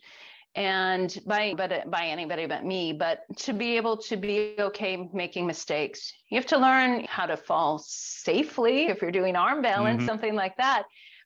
and by but by anybody but me, but to be able to be okay making mistakes. You have to learn how to fall safely if you're doing arm balance, mm-hmm. something like that.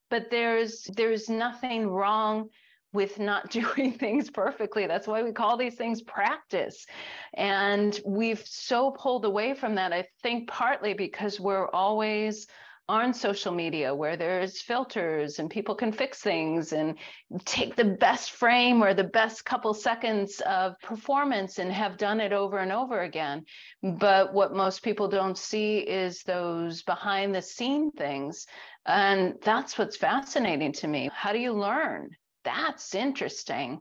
But there's there's nothing wrong with not doing things perfectly. That's why we call these things practice. And we've so pulled away from that, I think partly because we're always on social media where there's filters and people can fix things and take the best frame or the best couple seconds of performance and have done it over and over again. But what most people don't see is those behind the scene things. And that's what's fascinating to me. How do you learn? That's interesting.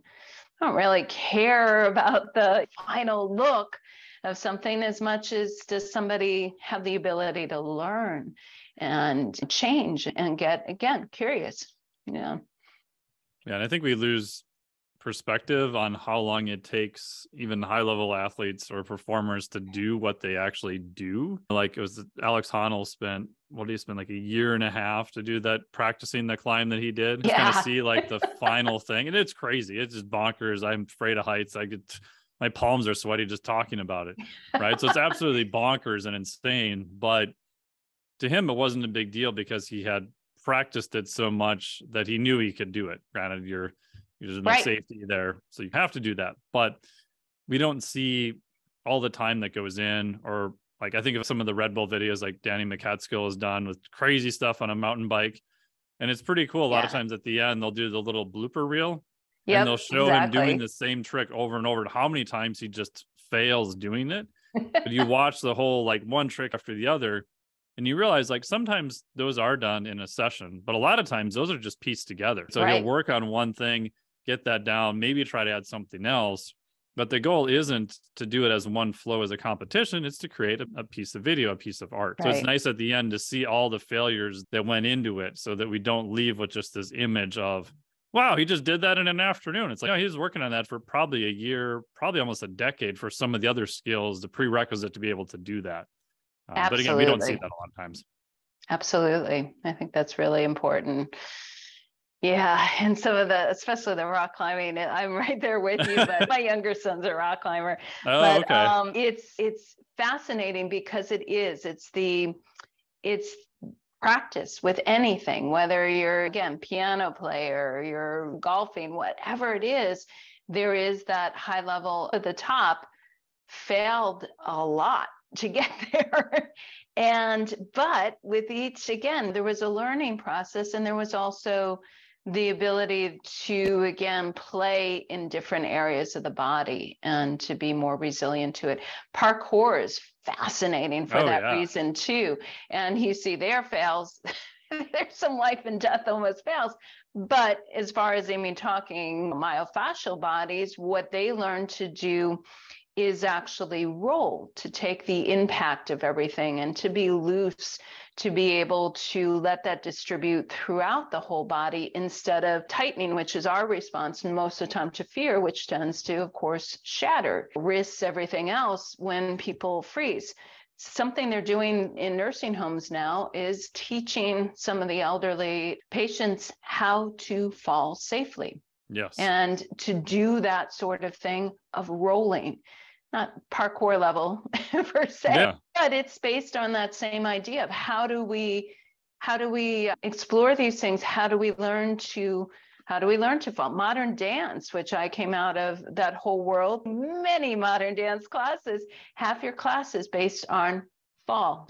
I don't really care about the final look of something as much as does somebody have the ability to learn and change and get, again, curious. Yeah. Yeah. And I think we lose perspective on how long it takes even high level athletes or performers to do what they actually do. Like it was Alex Honnold spent, what did he spend, like a year and a half to do that, practicing the climb that he did. Yeah. Just kind of see like the final thing. And it's crazy. It's just bonkers. I'm afraid of heights. I could, my palms are sweaty just talking about it. Right. So it's absolutely bonkers and insane, but to him, it wasn't a big deal because he had practiced it so much that he knew he could do it. Granted, you're, there's no right. safety there, so you have to do that. But we don't see all the time that goes in, or like I think of some of the Red Bull videos like Danny MacAskill has done with crazy stuff on a mountain bike. And it's pretty cool. A yeah. lot of times at the end, they'll do the little blooper reel yep, and they'll show exactly. him doing the same trick over and over, and how many times he just fails doing it. But you watch the whole like one trick after the other, and you realize like sometimes those are done in a session, but a lot of times those are just pieced together. So right. he'll work on one thing, get that down, maybe try to add something else. But the goal isn't to do it as one flow as a competition. It's to create a, a piece of video, a piece of art. Right. So it's nice at the end to see all the failures that went into it, so that we don't leave with just this image of, wow, he just did that in an afternoon. It's like, no, he was working on that for probably a year, probably almost a decade for some of the other skills, the prerequisite to be able to do that. Uh, but again, we don't see that a lot of times. Absolutely. I think that's really important. Yeah. And some of the, especially the rock climbing, I'm right there with you, but my younger son's a rock climber. Oh, but okay. um, it's, it's fascinating because it is, it's the, it's practice with anything, whether you're, again, piano player, you're golfing, whatever it is, there is that high level at the top failed a lot to get there. And, but with each, again, there was a learning process, and there was also the ability to, again, play in different areas of the body and to be more resilient to it. Parkour is fascinating for oh, that yeah. reason too. And you see their fails, there's some life and death almost fails. But as far as, I mean, talking myofascial bodies, what they learn to do is actually roll, to take the impact of everything and to be loose, to be able to let that distribute throughout the whole body instead of tightening, which is our response most of the time to fear, which tends to, of course, shatter wrists, everything else when people freeze. Something they're doing in nursing homes now is teaching some of the elderly patients how to fall safely. Yes. And to do that sort of thing of rolling, not parkour level per se, yeah. but it's based on that same idea of how do we, how do we explore these things? How do we learn to, how do we learn to fall? Modern dance, which I came out of that whole world, many modern dance classes, half your class is based on fall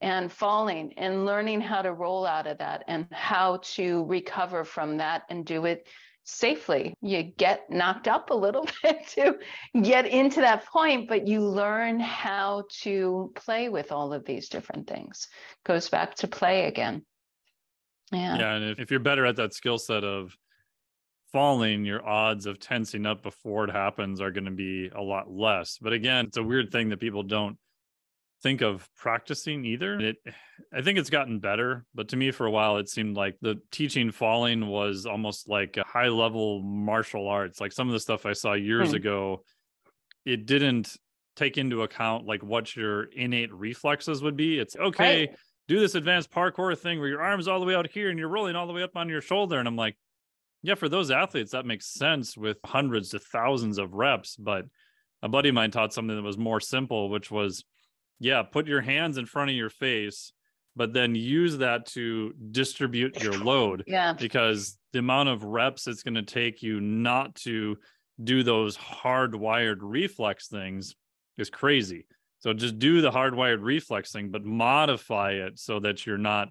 and falling and learning how to roll out of that and how to recover from that and do it safely. You get knocked up a little bit to get into that point, but you learn how to play with all of these different things. Goes back to play again. Yeah. Yeah. And if, if you're better at that skill set of falling, your odds of tensing up before it happens are going to be a lot less. But again, it's a weird thing that people don't think of practicing either. It, I think it's gotten better, but to me for a while, it seemed like the teaching falling was almost like a high level martial arts. Like some of the stuff I saw years hmm. ago, it didn't take into account like what your innate reflexes would be. It's okay, right. do this advanced parkour thing where your arm's all the way out here and you're rolling all the way up on your shoulder. And I'm like, yeah, for those athletes, that makes sense with hundreds to thousands of reps. But a buddy of mine taught something that was more simple, which was, yeah, put your hands in front of your face, but then use that to distribute your load. Yeah. Because the amount of reps it's going to take you not to do those hardwired reflex things is crazy. So just do the hardwired reflex thing, but modify it so that you're not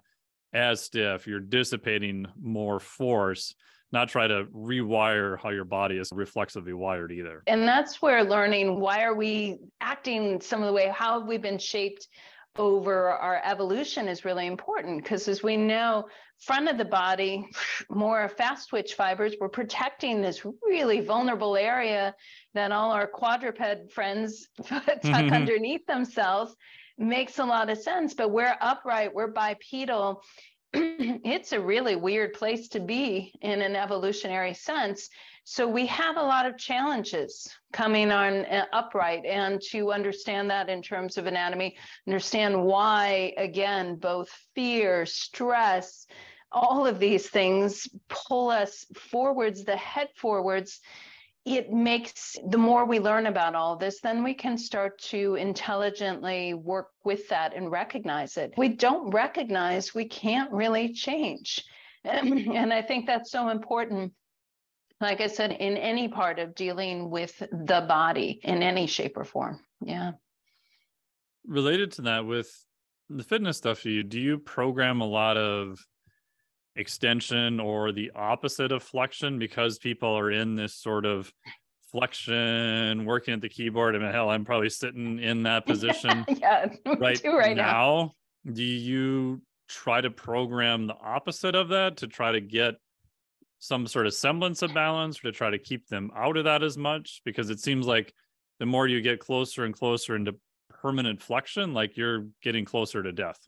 as stiff, you're dissipating more force, not try to rewire how your body is reflexively wired either. And that's where learning, why are we acting some of the way, how have we been shaped over our evolution is really important. Because as we know, front of the body, more fast twitch fibers, we're protecting this really vulnerable area that all our quadruped friends tuck mm-hmm. underneath themselves. Makes a lot of sense, but we're upright, we're bipedal. It's a really weird place to be in an evolutionary sense. So we have a lot of challenges coming on upright, and to understand that in terms of anatomy, understand why, again, both fear, stress, all of these things pull us forwards, the head forwards. It makes, the more we learn about all this, then we can start to intelligently work with that and recognize it. We don't recognize, we can't really change. And I think that's so important. Like I said, in any part of dealing with the body in any shape or form. Yeah. Related to that, with the fitness stuff you do, do you program a lot of extension or the opposite of flexion, because people are in this sort of flexion, working at the keyboard? I mean, hell, I'm probably sitting in that position yeah, right, right now. now. Do you try to program the opposite of that to try to get some sort of semblance of balance, or to try to keep them out of that as much? Because it seems like the more you get closer and closer into permanent flexion, like you're getting closer to death.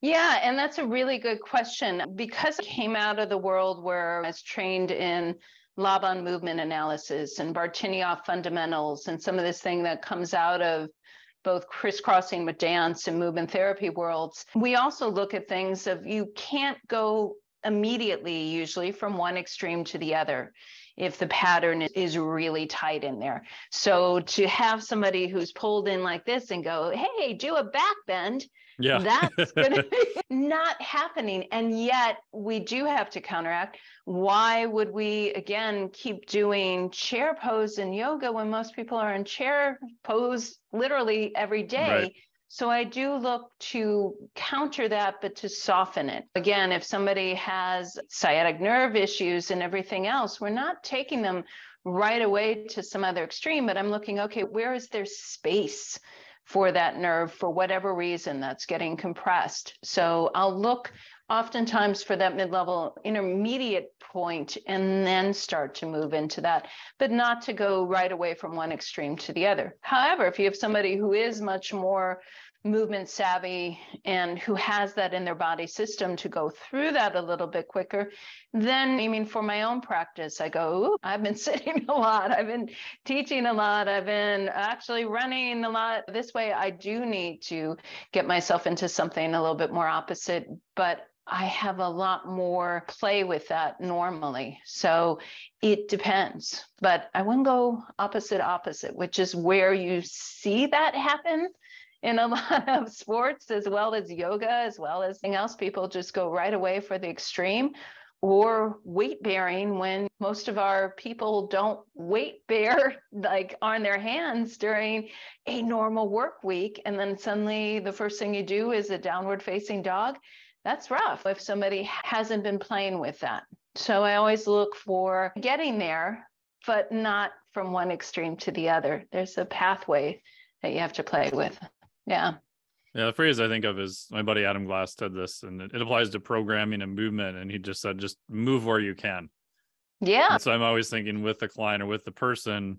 Yeah, and that's a really good question. Because I came out of the world where I was trained in Laban movement analysis and Bartenieff fundamentals and some of this thing that comes out of both crisscrossing with dance and movement therapy worlds, we also look at things of you can't go immediately usually from one extreme to the other if the pattern is really tight in there. So to have somebody who's pulled in like this and go, hey, do a back bend, yeah. that's going to be not happening. And yet we do have to counteract. Why would we, again, keep doing chair pose in yoga when most people are in chair pose literally every day? Right. So I do look to counter that, but to soften it. Again, if somebody has sciatic nerve issues and everything else, we're not taking them right away to some other extreme, but I'm looking, okay, where is there space for that nerve for whatever reason that's getting compressed? So I'll look oftentimes for that mid-level intermediate point and then start to move into that, but not to go right away from one extreme to the other. However, if you have somebody who is much more movement savvy and who has that in their body system to go through that a little bit quicker, then, I mean, for my own practice, I go, ooh, I've been sitting a lot. I've been teaching a lot. I've been actually running a lot. This way, I do need to get myself into something a little bit more opposite, but I have a lot more play with that normally. So it depends, but I wouldn't go opposite, opposite, which is where you see that happen in a lot of sports, as well as yoga, as well as anything else. People just go right away for the extreme, or weight bearing, when most of our people don't weight bear like on their hands during a normal work week. And then suddenly the first thing you do is a downward facing dog. That's rough if somebody hasn't been playing with that. So I always look for getting there, but not from one extreme to the other. There's a pathway that you have to play with. Yeah. Yeah. The phrase I think of is, my buddy Adam Glass said this, and it applies to programming and movement. And he just said, just move where you can. Yeah. And so I'm always thinking with the client or with the person,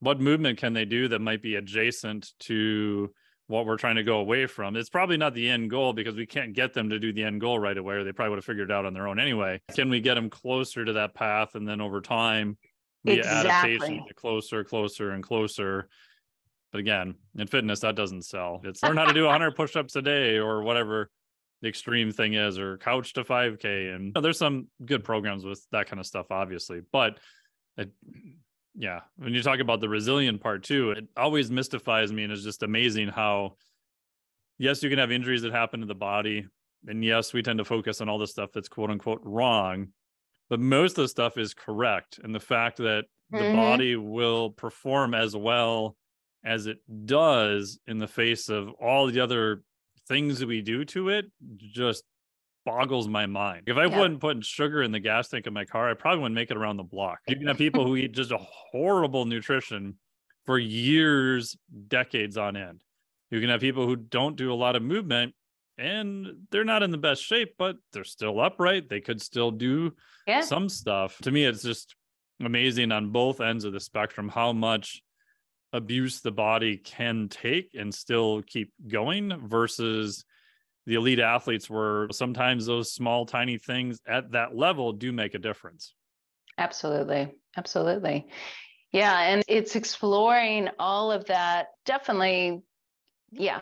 what movement can they do that might be adjacent to what we're trying to go away from? It's probably not the end goal, because we can't get them to do the end goal right away, or they probably would have figured it out on their own anyway. Can we get them closer to that path? And then over time, the exactly. adaptation to closer, closer, and closer. But again, in fitness, that doesn't sell. It's learn how to do one hundred push-ups a day, or whatever the extreme thing is, or couch to five K. And you know, there's some good programs with that kind of stuff, obviously. But it, yeah, when you talk about the resilient part too, it always mystifies me. And it's just amazing how, yes, you can have injuries that happen to the body. And yes, we tend to focus on all the stuff that's quote unquote wrong, but most of the stuff is correct. And the fact that mm-hmm. the body will perform as well as it does in the face of all the other things that we do to it just boggles my mind. If I yeah. wasn't putting sugar in the gas tank of my car, I probably wouldn't make it around the block. You can have people who eat just a horrible nutrition for years, decades on end. You can have people who don't do a lot of movement and they're not in the best shape, but they're still upright. They could still do yeah. some stuff. To me, it's just amazing on both ends of the spectrum how much abuse the body can take and still keep going, versus the elite athletes where sometimes those small, tiny things at that level do make a difference. Absolutely. Absolutely. Yeah. And it's exploring all of that. Definitely. Yeah.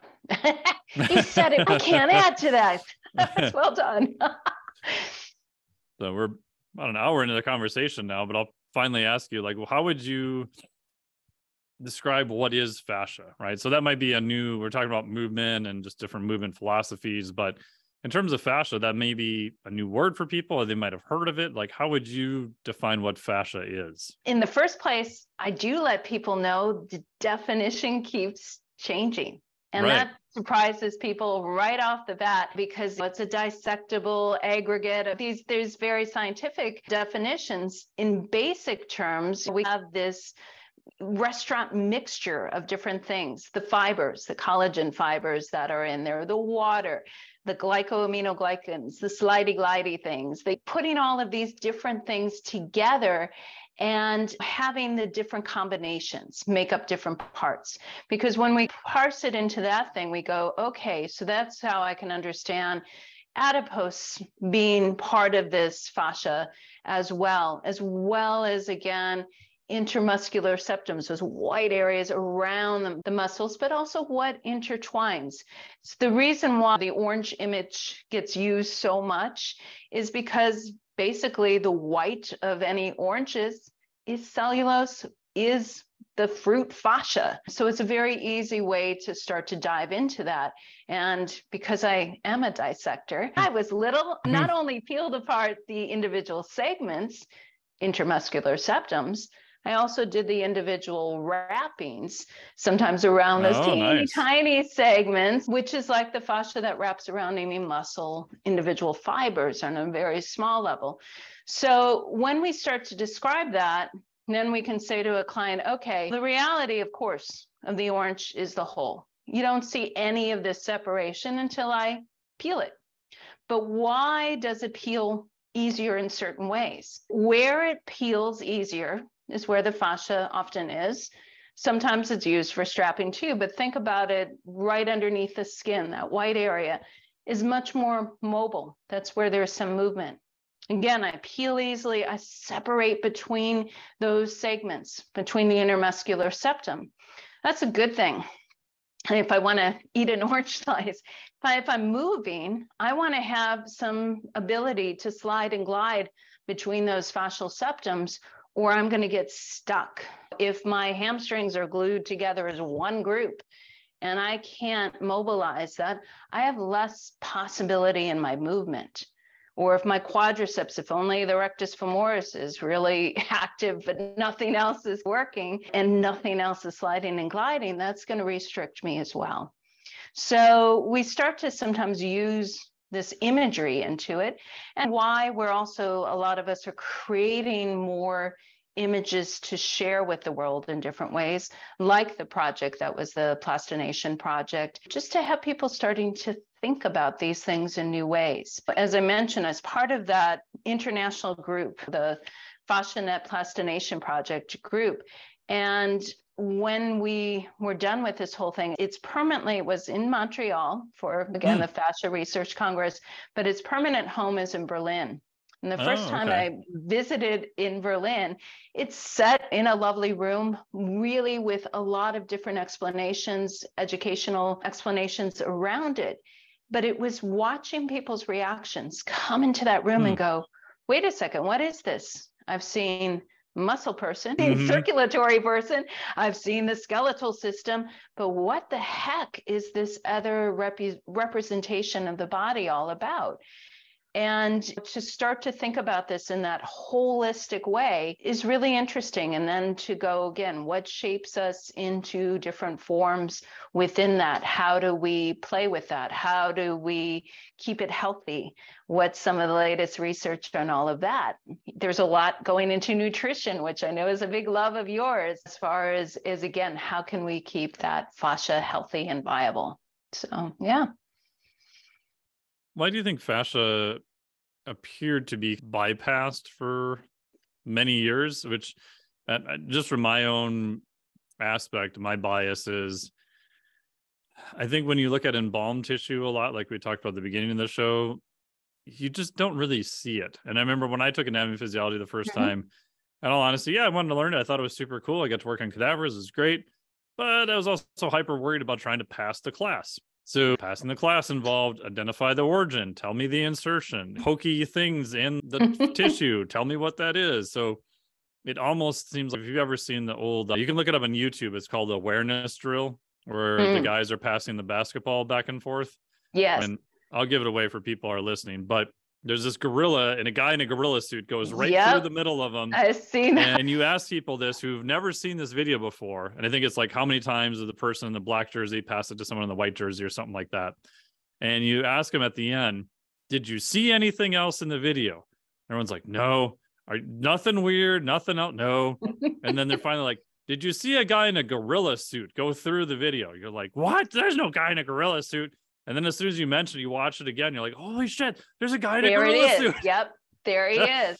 You said it. I can't add to that. That's well done. So we're about an hour into the conversation now, but I'll finally ask you, like, well, how would you describe what is fascia, right? So that might be a new, we're talking about movement and just different movement philosophies, but in terms of fascia, that may be a new word for people, or they might have heard of it. Like, how would you define what fascia is? In the first place, I do let people know the definition keeps changing. And right. that surprises people right off the bat, because it's a dissectable aggregate of these. There's very scientific definitions. In basic terms, we have this restaurant mixture of different things: the fibers, the collagen fibers that are in there, the water, the glycoaminoglycans, the slidey glidey things. They putting all of these different things together and having the different combinations make up different parts. Because when we parse it into that thing, we go, okay, so that's how I can understand adipose being part of this fascia, as well as well as again, intermuscular septums, those white areas around the, the muscles, but also what intertwines. It's the reason why the orange image gets used so much is because basically the white of any oranges is cellulose, is the fruit fascia. So it's a very easy way to start to dive into that. And because I am a dissector, I was little, not only peeled apart the individual segments, intermuscular septums, I also did the individual wrappings, sometimes around those oh, teeny nice. tiny segments, which is like the fascia that wraps around any muscle, individual fibers on a very small level. So when we start to describe that, then we can say to a client, okay, the reality, of course, of the orange is the whole. You don't see any of this separation until I peel it. But why does it peel easier in certain ways? Where it peels easier is where the fascia often is. Sometimes it's used for strapping too, but think about it right underneath the skin, that white area is much more mobile. That's where there's some movement. Again, I peel easily, I separate between those segments, between the intermuscular septum. That's a good thing. And if I want to eat an orange slice, if, I, if I'm moving, I want to have some ability to slide and glide between those fascial septums, or I'm going to get stuck. If my hamstrings are glued together as one group and I can't mobilize that, I have less possibility in my movement. Or if my quadriceps, if only the rectus femoris is really active, but nothing else is working and nothing else is sliding and gliding, that's going to restrict me as well. So we start to sometimes use this imagery into it, and why we're also, a lot of us are creating more images to share with the world in different ways, like the project that was the Plastination Project, just to have people starting to think about these things in new ways. As I mentioned, as part of that international group, the FasciaNet Plastination Project group, and when we were done with this whole thing, it's permanently, it was in Montreal for, again, mm. the Fascia Research Congress, but its permanent home is in Berlin. And the first oh, time okay. I visited in Berlin, it's set in a lovely room, really with a lot of different explanations, educational explanations around it. But it was watching people's reactions come into that room mm. and go, wait a second, what is this? I've seen muscle person, mm-hmm. circulatory person, I've seen the skeletal system, but what the heck is this other rep- representation of the body all about? And to start to think about this in that holistic way is really interesting. And then to go again, what shapes us into different forms within that? How do we play with that? How do we keep it healthy? What's some of the latest research on all of that? There's a lot going into nutrition, which I know is a big love of yours, as far as, is again, how can we keep that fascia healthy and viable? So, yeah. Why do you think fascia appeared to be bypassed for many years? Which, uh, just from my own aspect, my bias is, I think when you look at embalmed tissue a lot, like we talked about at the beginning of the show, you just don't really see it. And I remember when I took anatomy and physiology the first mm-hmm. time, in all honesty, yeah, I wanted to learn it. I thought it was super cool. I got to work on cadavers. It was great. But I was also hyper worried about trying to pass the class. So passing the class involved, identify the origin, tell me the insertion, pokey things in the tissue, tell me what that is. So it almost seems like, if you've ever seen the old, uh, you can look it up on YouTube, it's called the awareness drill, where mm. the guys are passing the basketball back and forth. Yes. And I'll give it away for people who are listening, but there's this gorilla, and a guy in a gorilla suit goes right yep. through the middle of them. I've seen that. And you ask people this who've never seen this video before. And I think it's like, how many times did the person in the black jersey pass it to someone in the white jersey or something like that? And you ask them at the end, did you see anything else in the video? Everyone's like, no, are, nothing weird, nothing out. No. And then they're finally like, did you see a guy in a gorilla suit go through the video? You're like, what? There's no guy in a gorilla suit. And then as soon as you mention it, you watch it again, you're like, holy shit, there's a guy in a gorilla suit. Yep, there he is.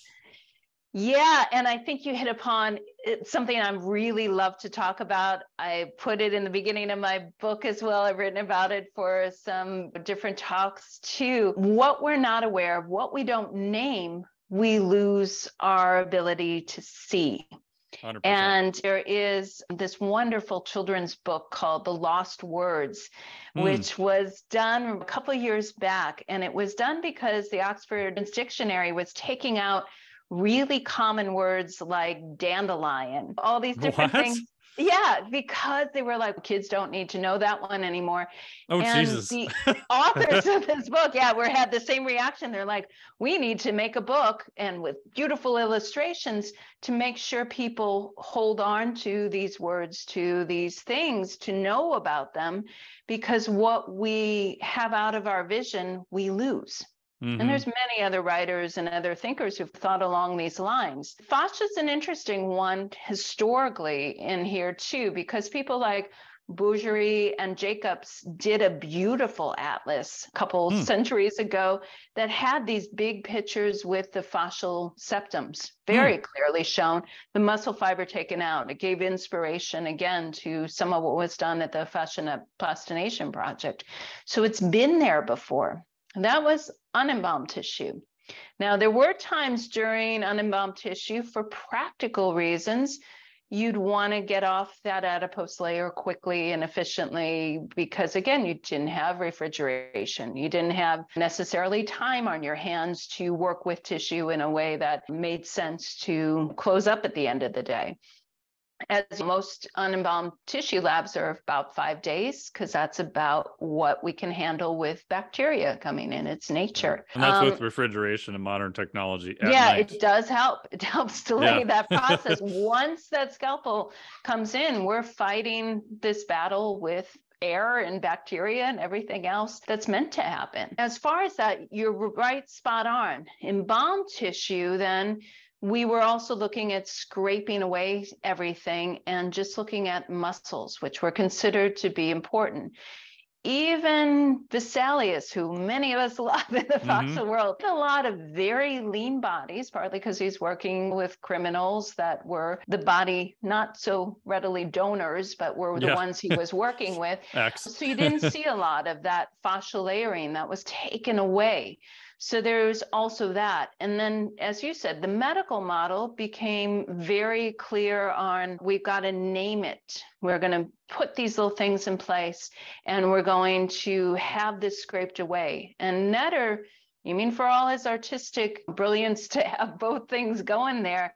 Yeah, and I think you hit upon something I really love to talk about. I put it in the beginning of my book as well. I've written about it for some different talks too. What we're not aware of, what we don't name, we lose our ability to see. one hundred percent. And there is this wonderful children's book called The Lost Words, mm. which was done a couple of years back. And it was done because the Oxford Dictionary was taking out really common words like dandelion, all these different what? things. Yeah, because they were like, kids don't need to know that one anymore. Oh, and Jesus. The authors of this book, yeah, we had the same reaction. They're like, we need to make a book and with beautiful illustrations to make sure people hold on to these words, to these things, to know about them, because what we have out of our vision, we lose. Mm-hmm. And there's many other writers and other thinkers who've thought along these lines. Fascia's an interesting one historically in here too, because people like Bougery and Jacobs did a beautiful atlas a couple mm. centuries ago that had these big pictures with the fascial septums very mm. clearly shown, the muscle fiber taken out. It gave inspiration again to some of what was done at the Fascia Plastination Project. So it's been there before. That was unembalmed tissue. Now, there were times during unembalmed tissue, for practical reasons, you'd want to get off that adipose layer quickly and efficiently because, again, you didn't have refrigeration. You didn't have necessarily time on your hands to work with tissue in a way that made sense to close up at the end of the day. As most unembalmed tissue labs are about five days, because that's about what we can handle with bacteria coming in. It's nature. And that's um, with refrigeration and modern technology. Yeah, night. It does help. It helps delay yeah. that process. Once that scalpel comes in, we're fighting this battle with air and bacteria and everything else that's meant to happen. As far as that, you're right, spot on. Embalmed tissue, then, we were also looking at scraping away everything and just looking at muscles, which were considered to be important. Even Vesalius, who many of us love in the mm-hmm. fossil world, a lot of very lean bodies, partly because he's working with criminals that were the body not so readily donors, but were the yeah. ones he was working with. So you didn't see a lot of that fascial layering that was taken away. So there's also that. And then, as you said, the medical model became very clear on, we've got to name it. We're going to put these little things in place, and we're going to have this scraped away. And Netter, you mean for all his artistic brilliance to have both things going there,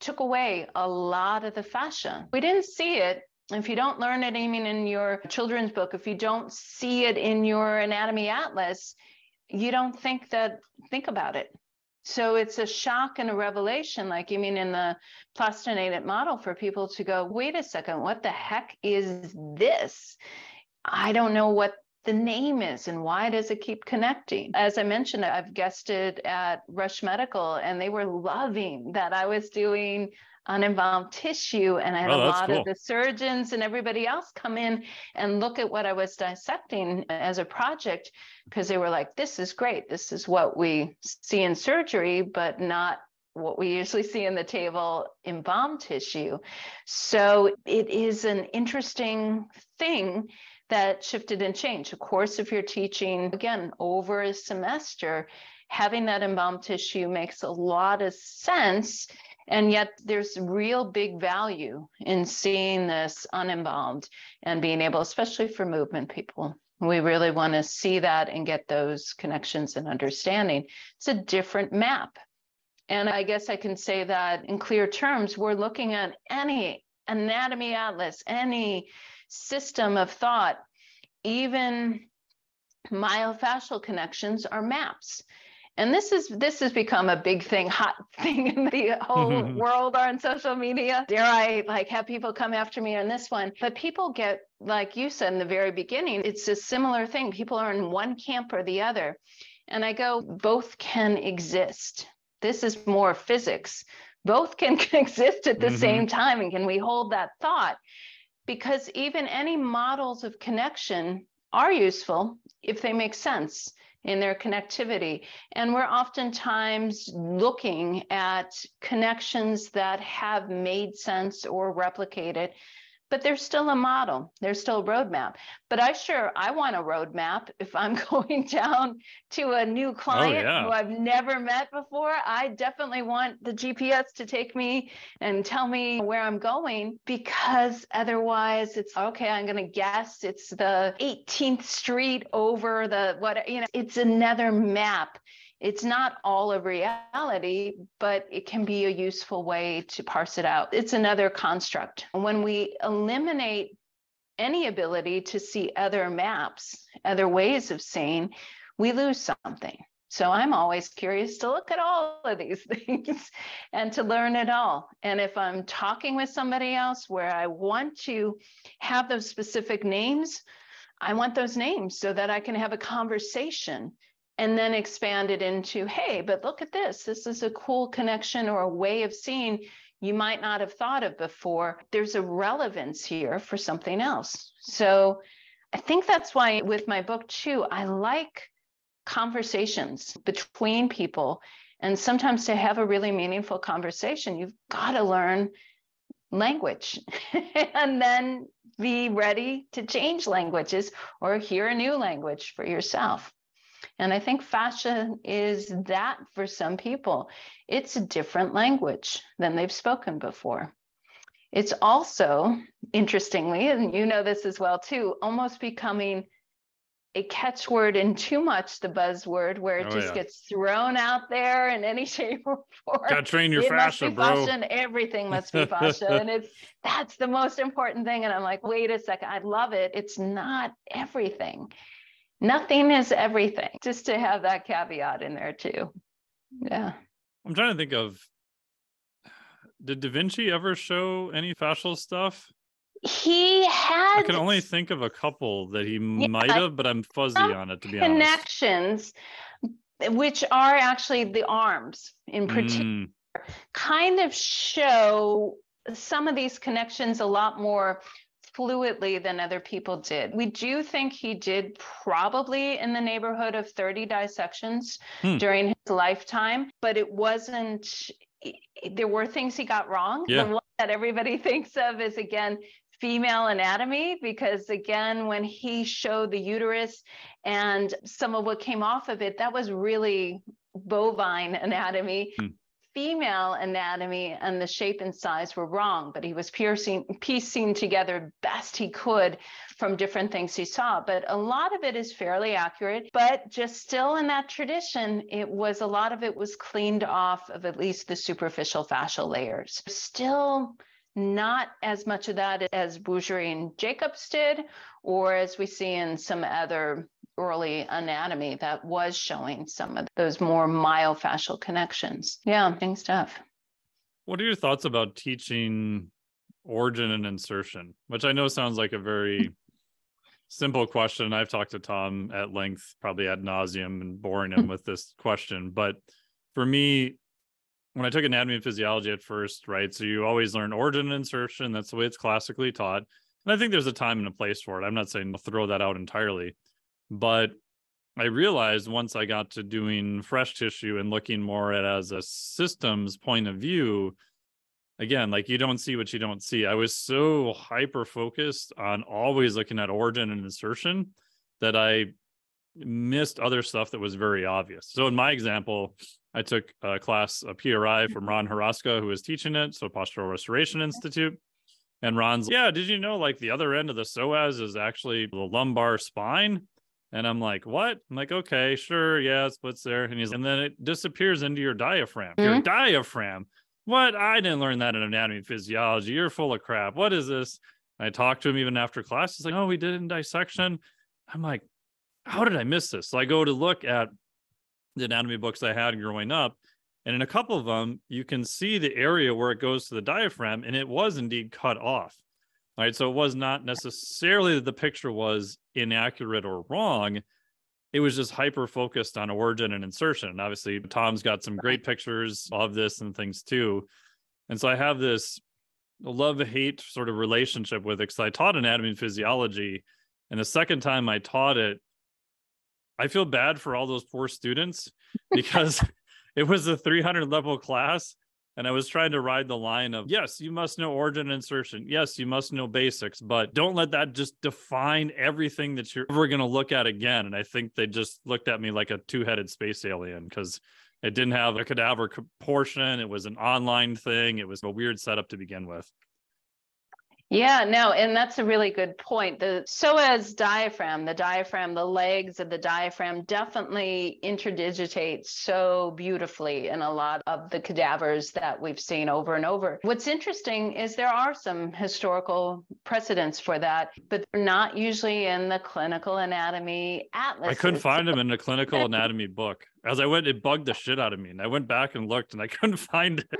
took away a lot of the fascia. We didn't see it. If you don't learn it, I mean, in your children's book, if you don't see it in your anatomy atlas, you don't think that, think about it. So it's a shock and a revelation, like, you mean in the plastinated model, for people to go, wait a second, what the heck is this? I don't know what the name is and why does it keep connecting? As I mentioned, I've guested at Rush Medical and they were loving that I was doing uninvolved tissue, and I had oh, a lot cool. of the surgeons and everybody else come in and look at what I was dissecting as a project, because they were like, this is great. This is what we see in surgery, but not what we usually see in the table embalmed tissue. So it is an interesting thing that shifted and changed. Of course, if you're teaching, again, over a semester, having that embalmed tissue makes a lot of sense. And yet there's real big value in seeing this unembalmed and being able, especially for movement people, we really want to see that and get those connections and understanding. It's a different map. And I guess I can say that in clear terms, we're looking at any anatomy atlas, any system of thought, even myofascial connections are maps. And this is this has become a big thing, hot thing in the whole world on social media. Dare I like have people come after me on this one? But people get, like you said in the very beginning, it's a similar thing. People are in one camp or the other. And I go, both can exist. This is more physics. Both can exist at the mm-hmm. same time. And can we hold that thought? Because even any models of connection are useful if they make sense in their connectivity. And we're oftentimes looking at connections that have made sense or replicated, but there's still a model, there's still a roadmap. But I sure, I want a roadmap if I'm going down to a new client oh, yeah. who I've never met before. I definitely want the G P S to take me and tell me where I'm going, because otherwise it's, okay, I'm going to guess it's the eighteenth street over the, what, you know, it's another map. It's not all of reality, but it can be a useful way to parse it out. It's another construct. When we eliminate any ability to see other maps, other ways of seeing, we lose something. So I'm always curious to look at all of these things and to learn it all. And if I'm talking with somebody else where I want to have those specific names, I want those names so that I can have a conversation and then expand it into, hey, but look at this. This is a cool connection or a way of seeing you might not have thought of before. There's a relevance here for something else. So I think that's why with my book too, I like conversations between people. And sometimes to have a really meaningful conversation, you've got to learn language and then be ready to change languages or hear a new language for yourself. And I think fascia is that for some people. It's a different language than they've spoken before. It's also, interestingly, and you know this as well too, almost becoming a catchword and too much the buzzword where it oh, just yeah. gets thrown out there in any shape or form. Gotta train your it fascia, must be bro. Fascia and everything must be fascia. And it's that's the most important thing. And I'm like, wait a second, I love it. It's not everything. Nothing is everything, just to have that caveat in there too. Yeah. I'm trying to think of, did Da Vinci ever show any fascial stuff? He had. I can only think of a couple that he yeah, might have, but I'm fuzzy on it, to be connections, honest. Connections, which are actually the arms in particular, mm. kind of show some of these connections a lot more fluidly than other people did. We do think he did probably in the neighborhood of thirty dissections hmm. during his lifetime, but it wasn't, there were things he got wrong. Yeah. The one that everybody thinks of is, again, female anatomy, because again, when he showed the uterus and some of what came off of it, that was really bovine anatomy. Hmm. Female anatomy and the shape and size were wrong, but he was piercing, piecing together best he could from different things he saw. But a lot of it is fairly accurate, but just still in that tradition, it was a lot of it was cleaned off of at least the superficial fascial layers. Still not as much of that as Bougery and Jacobs did, or as we see in some other early anatomy that was showing some of those more myofascial connections. Yeah, interesting stuff. What are your thoughts about teaching origin and insertion, which I know sounds like a very simple question. I've talked to Tom at length, probably ad nauseum, and boring him with this question. But for me, when I took anatomy and physiology at first, right, so you always learn origin and insertion. That's the way it's classically taught. And I think there's a time and a place for it. I'm not saying to throw that out entirely. But I realized once I got to doing fresh tissue and looking more at as a systems point of view, again, like you don't see what you don't see. I was so hyper-focused on always looking at origin and insertion that I missed other stuff that was very obvious. So in my example, I took a class, a P R I from Ron Horoska, who was teaching it, so Postural Restoration Institute. And Ron's, yeah, did you know like the other end of the psoas is actually the lumbar spine? And I'm like, what? I'm like, okay, sure. Yeah, it splits there. And he's, and then it disappears into your diaphragm. Mm-hmm. Your diaphragm. What? I didn't learn that in anatomy and physiology. You're full of crap. What is this? And I talked to him even after class. He's like, oh, we did it in dissection. I'm like, how did I miss this? So I go to look at the anatomy books I had growing up. And in a couple of them, you can see the area where it goes to the diaphragm. And it was indeed cut off. All right, so it was not necessarily that the picture was inaccurate or wrong. It was just hyper-focused on origin and insertion. And obviously, Tom's got some great pictures of this and things too. And so I have this love-hate sort of relationship with it because I taught anatomy and physiology. And the second time I taught it, I feel bad for all those poor students because it was a three hundred level class. And I was trying to ride the line of, yes, you must know origin and insertion. Yes, you must know basics, but don't let that just define everything that you're ever going to look at again. And I think they just looked at me like a two-headed space alien because it didn't have a cadaver portion. It was an online thing. It was a weird setup to begin with. Yeah, no, and that's a really good point. The psoas diaphragm, the diaphragm, the legs of the diaphragm definitely interdigitate so beautifully in a lot of the cadavers that we've seen over and over. What's interesting is there are some historical precedents for that, but they're not usually in the clinical anatomy atlas. I couldn't find them in the clinical anatomy book. As I went, it bugged the shit out of me. And I went back and looked and I couldn't find it.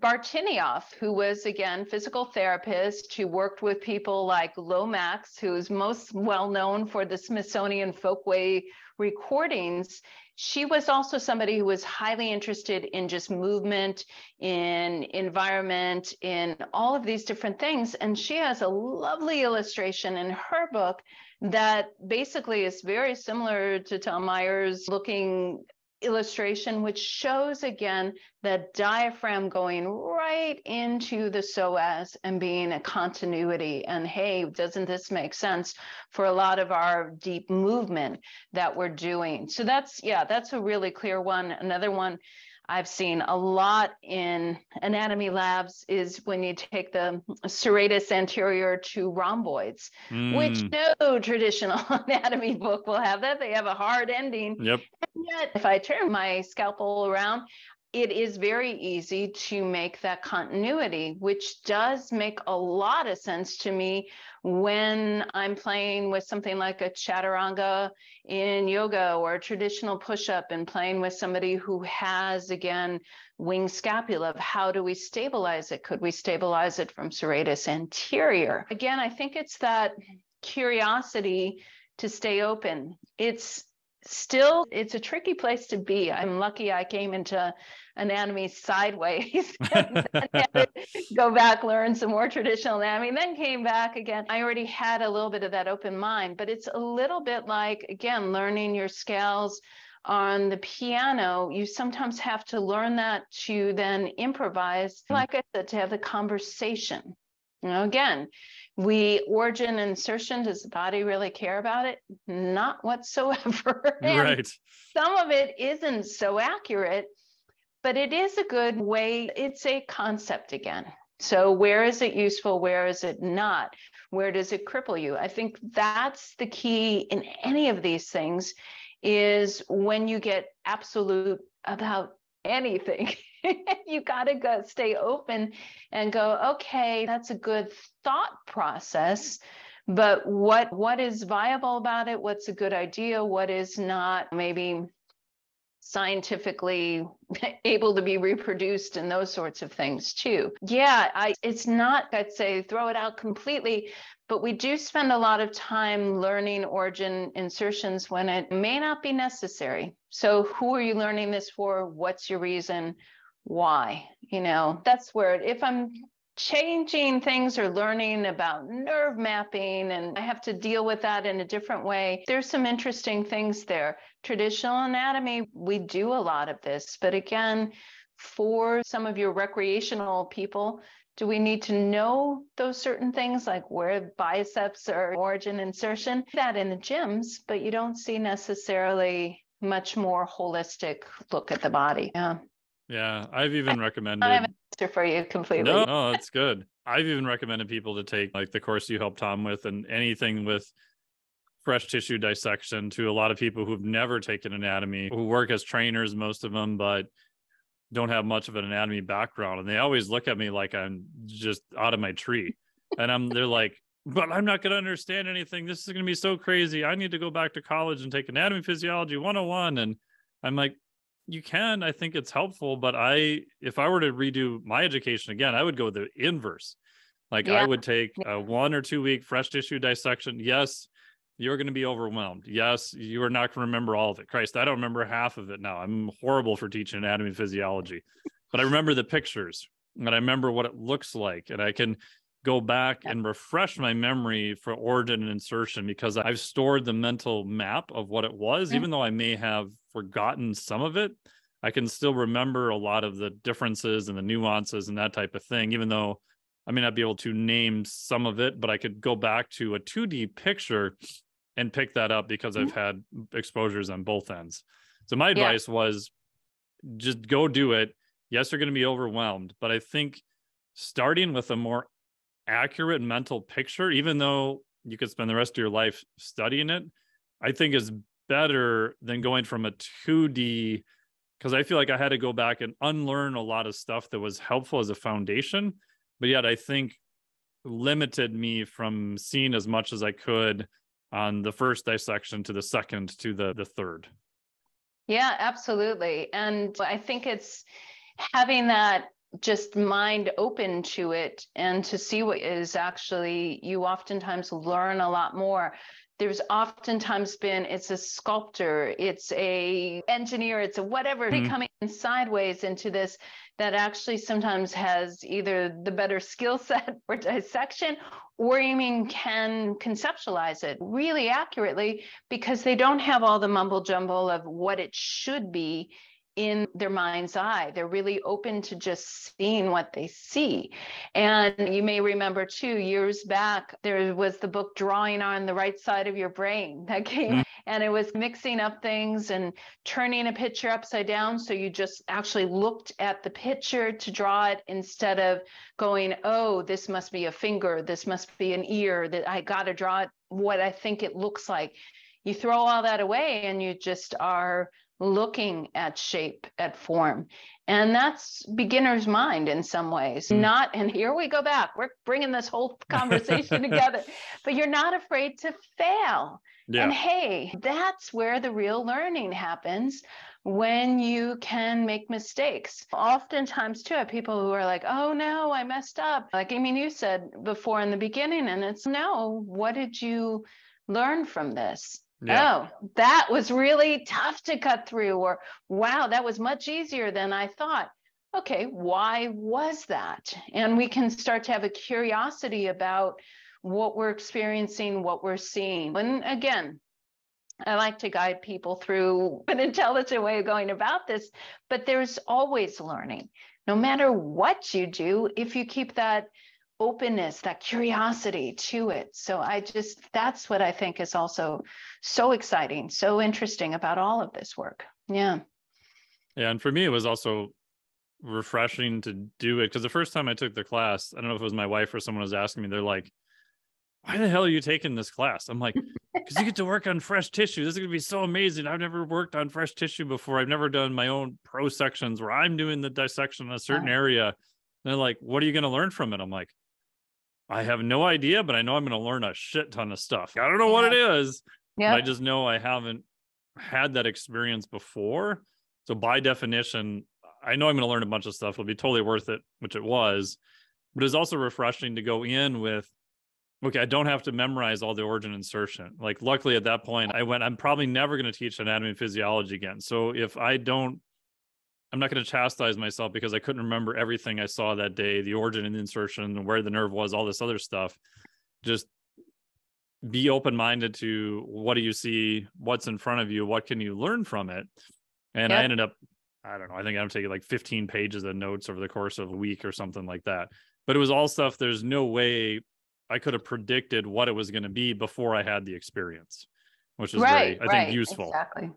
Bartenieff, who was, again, physical therapist, who worked with people like Lomax, who is most well known for the Smithsonian Folkway recordings. She was also somebody who was highly interested in just movement, in environment, in all of these different things. And she has a lovely illustration in her book that basically is very similar to Tom Myers' looking illustration, which shows again the diaphragm going right into the psoas and being a continuity. And hey, doesn't this make sense for a lot of our deep movement that we're doing? So that's, yeah, that's a really clear one. Another one I've seen a lot in anatomy labs is when you take the serratus anterior to rhomboids, mm. which no traditional anatomy book will have that. They have a hard ending. Yep. And yet, if I turn my scalpel around, it is very easy to make that continuity, which does make a lot of sense to me when I'm playing with something like a chaturanga in yoga or a traditional push-up and playing with somebody who has, again, wing scapula. Of how do we stabilize it? Could we stabilize it from serratus anterior? Again, I think it's that curiosity to stay open. It's Still, it's a tricky place to be. I'm lucky I came into anatomy sideways. Go back, learn some more traditional anatomy, and then came back again. I already had a little bit of that open mind, but it's a little bit like, again, learning your scales on the piano. You sometimes have to learn that to then improvise, like I said, to have the conversation. You know, again, we origin insertion. Does the body really care about it? Not whatsoever. Right. Some of it isn't so accurate, but it is a good way. It's a concept again. So where is it useful? Where is it not? Where does it cripple you? I think that's the key in any of these things is when you get absolute about anything. You got to go stay open and go, okay, that's a good thought process, but what what is viable about it? What's a good idea? What is not maybe scientifically able to be reproduced and those sorts of things too. Yeah, I, it's not, I'd say, throw it out completely, but we do spend a lot of time learning origin insertions when it may not be necessary. So who are you learning this for? What's your reason? Why? You know, that's where if I'm changing things or learning about nerve mapping and I have to deal with that in a different way, there's some interesting things there. Traditional anatomy, we do a lot of this, but again, for some of your recreational people, do we need to know those certain things like where biceps or origin insertion? That in the gyms, but you don't see necessarily much more holistic look at the body. Yeah. Yeah, I've even recommended. I don't have an answer for you completely. No, no, that's good. I've even recommended people to take like the course you helped Tom with and anything with fresh tissue dissection to a lot of people who've never taken anatomy, who work as trainers, most of them, but don't have much of an anatomy background. And they always look at me like I'm just out of my tree. And I'm they're like, but I'm not going to understand anything. This is going to be so crazy. I need to go back to college and take anatomy physiology one oh one. And I'm like, you can, I think it's helpful, but I, if I were to redo my education again, I would go the inverse. Like yeah. I would take a one or two week fresh tissue dissection. Yes, you're going to be overwhelmed. Yes, you are not going to remember all of it. Christ, I don't remember half of it now. I'm horrible for teaching anatomy and physiology, but I remember the pictures and I remember what it looks like. And I can go back and refresh my memory for origin and insertion because I've stored the mental map of what it was. Mm-hmm. Even though I may have forgotten some of it, I can still remember a lot of the differences and the nuances and that type of thing, even though I may not be able to name some of it, but I could go back to a two D picture and pick that up because mm-hmm. I've had exposures on both ends. So my advice yeah. was just go do it. Yes, you're going to be overwhelmed, but I think starting with a more accurate mental picture, even though you could spend the rest of your life studying it, I think is better than going from a two D, because I feel like I had to go back and unlearn a lot of stuff that was helpful as a foundation, but yet I think limited me from seeing as much as I could on the first dissection to the second to the, the third. Yeah, absolutely. And I think it's having that just mind open to it and to see what is actually, you oftentimes learn a lot more. There's oftentimes been, it's a sculptor, it's a engineer, it's a whatever, mm-hmm. coming in sideways into this that actually sometimes has either the better skill set for dissection, or even can conceptualize it really accurately because they don't have all the mumble jumble of what it should be in their mind's eye. They're really open to just seeing what they see. And you may remember too, years back, there was the book Drawing on the Right Side of Your Brain that came, mm-hmm. and it was mixing up things and turning a picture upside down. So you just actually looked at the picture to draw it instead of going, oh, this must be a finger, this must be an ear, that I got to draw it what I think it looks like. You throw all that away and you just are looking at shape, at form. And that's beginner's mind in some ways. Mm. Not, and here we go back, we're bringing this whole conversation together, but you're not afraid to fail. Yeah. And hey, that's where the real learning happens, when you can make mistakes. Oftentimes too, I have people who are like, oh no, I messed up. Like, I mean, you said before in the beginning, and it's no, what did you learn from this? Yeah. Oh, that was really tough to cut through, or wow, that was much easier than I thought. Okay, why was that? And we can start to have a curiosity about what we're experiencing, what we're seeing. And again, I like to guide people through an intelligent way of going about this, but there's always learning. No matter what you do, if you keep that openness, that curiosity to it. So I just, that's what I think is also so exciting, so interesting about all of this work. Yeah. Yeah. And for me, it was also refreshing to do it, because the first time I took the class, I don't know if it was my wife or someone was asking me, they're like, why the hell are you taking this class? I'm like, because you get to work on fresh tissue. This is going to be so amazing. I've never worked on fresh tissue before. I've never done my own pro sections where I'm doing the dissection in a certain uh-huh. area. And they're like, what are you going to learn from it? I'm like, I have no idea, but I know I'm going to learn a shit ton of stuff. I don't know yeah. what it is. Yeah. But I just know I haven't had that experience before. So by definition, I know I'm going to learn a bunch of stuff. It'll be totally worth it, which it was. But it's also refreshing to go in with, okay, I don't have to memorize all the origin insertion. Like, luckily at that point, I went, I'm probably never going to teach anatomy and physiology again. So if I don't, I'm not going to chastise myself because I couldn't remember everything I saw that day, the origin and the insertion, where the nerve was, all this other stuff. Just be open-minded to what do you see, what's in front of you, what can you learn from it? And yep. I ended up, I don't know, I think I'm taking like fifteen pages of notes over the course of a week or something like that. But it was all stuff, there's no way I could have predicted what it was going to be before I had the experience, which is right, very, I right. think, useful. Exactly,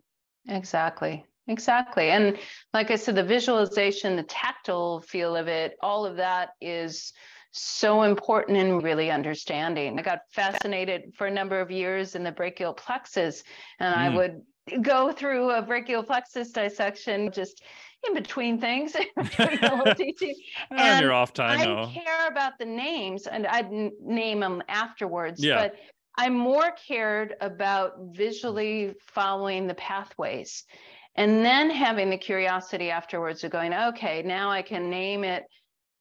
exactly. Exactly. And like I said, the visualization, the tactile feel of it, all of that is so important in really understanding. I got fascinated for a number of years in the brachial plexus, and mm. I would go through a brachial plexus dissection just in between things. Between and and you're off time, I didn't care about the names, and I'd name them afterwards. Yeah. But I more cared about visually following the pathways. And then having the curiosity afterwards of going, okay, now I can name it.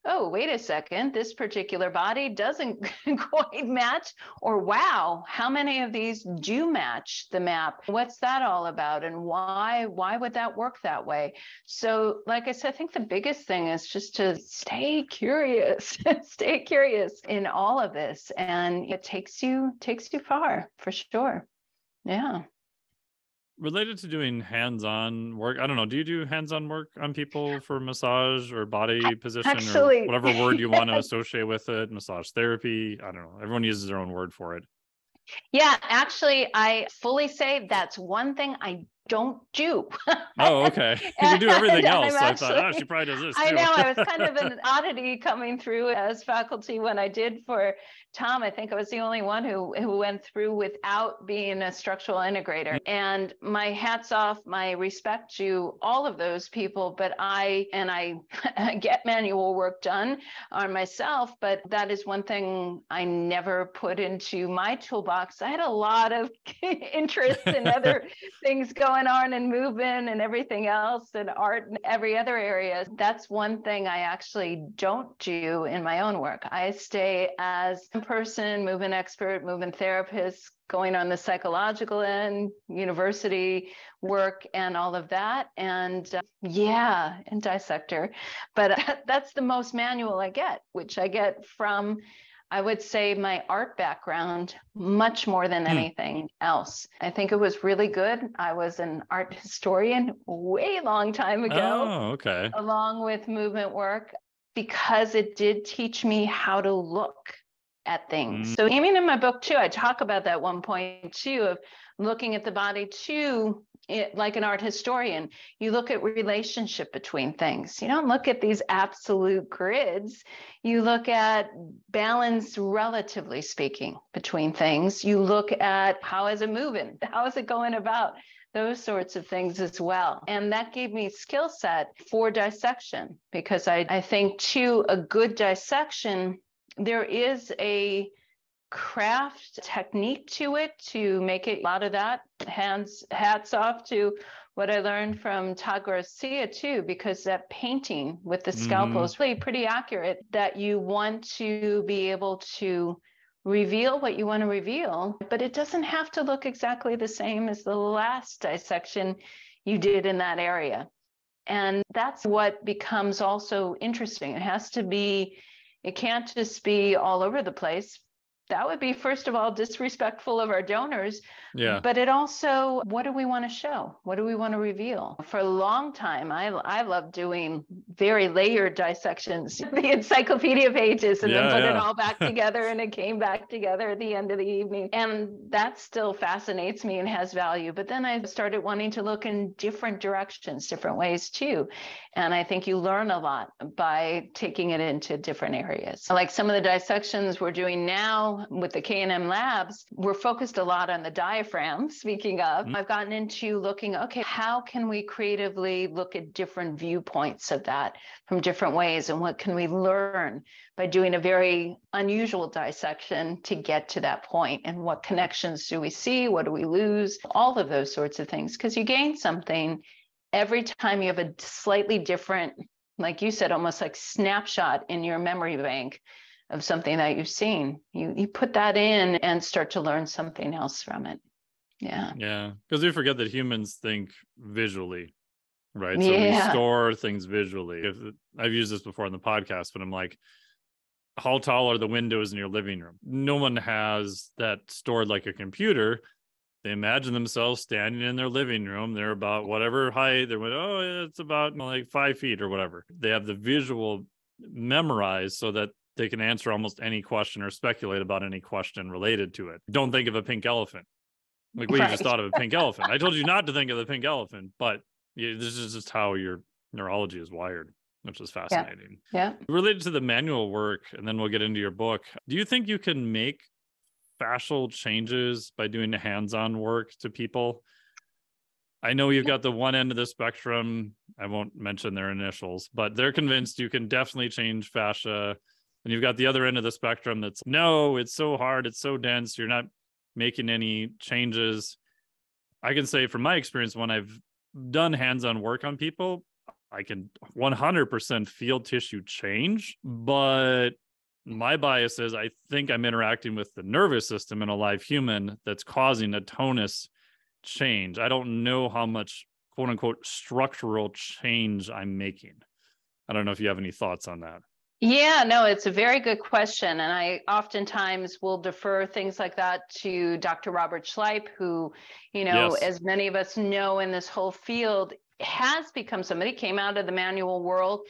Oh, wait a second, this particular body doesn't quite match, or wow, how many of these do match the map? What's that all about? And why, why would that work that way? So like I said, I think the biggest thing is just to stay curious, stay curious in all of this. And it takes you, takes you far, for sure. Yeah. Related to doing hands-on work, I don't know, do you do hands-on work on people for massage or body position Actually, or whatever word you want to associate with it, massage therapy? I don't know. Everyone uses their own word for it. Yeah, actually, I fully say that's one thing I don't do. Oh, okay. You do everything else. So actually, I thought, oh, she probably does this too. I know. I was kind of an oddity coming through as faculty when I did for Tom. I think I was the only one who, who went through without being a structural integrator. And my hats off, my respect to all of those people, but I, and I get manual work done on myself, but that is one thing I never put into my toolbox. I had a lot of interest in other things going on and movement and everything else and art and every other area. That's one thing I actually don't do in my own work. I stay as a person, movement expert, movement therapist, going on the psychological end, university work and all of that. And uh, yeah, and dissector. But uh, that's the most manual I get, which I get from, I would say, my art background much more than anything else. I think it was really good. I was an art historian way long time ago, oh, okay. along with movement work, because it did teach me how to look at things. Mm. So even in my book too, I talk about that one point too, of looking at the body too, it, like an art historian, you look at relationship between things. You don't look at these absolute grids. You look at balance, relatively speaking, between things. You look at how is it moving? How is it going about? Those sorts of things as well. And that gave me skill set for dissection, because I, I think too, a good dissection, there is a craft technique to it to make it a lot of that. Hands, hats off to what I learned from Todd Garcia too, because that painting with the scalpel mm. is really pretty accurate, that you want to be able to reveal what you want to reveal, but it doesn't have to look exactly the same as the last dissection you did in that area. And that's what becomes also interesting. It has to be, it can't just be all over the place. That would be, first of all, disrespectful of our donors. Yeah. But it also, what do we want to show? What do we want to reveal? For a long time, I I love doing very layered dissections, the encyclopedia pages, and yeah, then put yeah. it all back together, and it came back together at the end of the evening. And that still fascinates me and has value. But then I started wanting to look in different directions, different ways too. And I think you learn a lot by taking it into different areas. Like some of the dissections we're doing now, with the K and M Labs, we're focused a lot on the diaphragm. Speaking of, mm-hmm. I've gotten into looking, okay, how can we creatively look at different viewpoints of that from different ways? And what can we learn by doing a very unusual dissection to get to that point? And what connections do we see? What do we lose? All of those sorts of things, because you gain something every time you have a slightly different, like you said, almost like snapshot in your memory bank of something that you've seen. You you put that in and start to learn something else from it. Yeah. Yeah. Because we forget that humans think visually, right? So yeah. we store things visually. If, I've used this before on the podcast, but I'm like, how tall are the windows in your living room? No one has that stored like a computer. They imagine themselves standing in their living room. They're about whatever height. They went, oh, it's about like five feet or whatever. They have the visual memorized so that they can answer almost any question or speculate about any question related to it. Don't think of a pink elephant. Like we right. just thought of a pink elephant. I told you not to think of the pink elephant, but this is just how your neurology is wired, which is fascinating. Yeah. yeah. Related to the manual work, and then we'll get into your book. Do you think you can make fascial changes by doing the hands-on work to people? I know you've got the one end of the spectrum. I won't mention their initials, but they're convinced you can definitely change fascia. And you've got the other end of the spectrum that's, no, it's so hard, it's so dense, you're not making any changes. I can say from my experience, when I've done hands-on work on people, I can one hundred percent feel tissue change. But my bias is I think I'm interacting with the nervous system in a live human that's causing a tonus change. I don't know how much, quote unquote, structural change I'm making. I don't know if you have any thoughts on that. Yeah, no, it's a very good question. And I oftentimes will defer things like that to Doctor Robert Schleip, who, you know, yes. as many of us know in this whole field, has become somebody, came out of the manual world,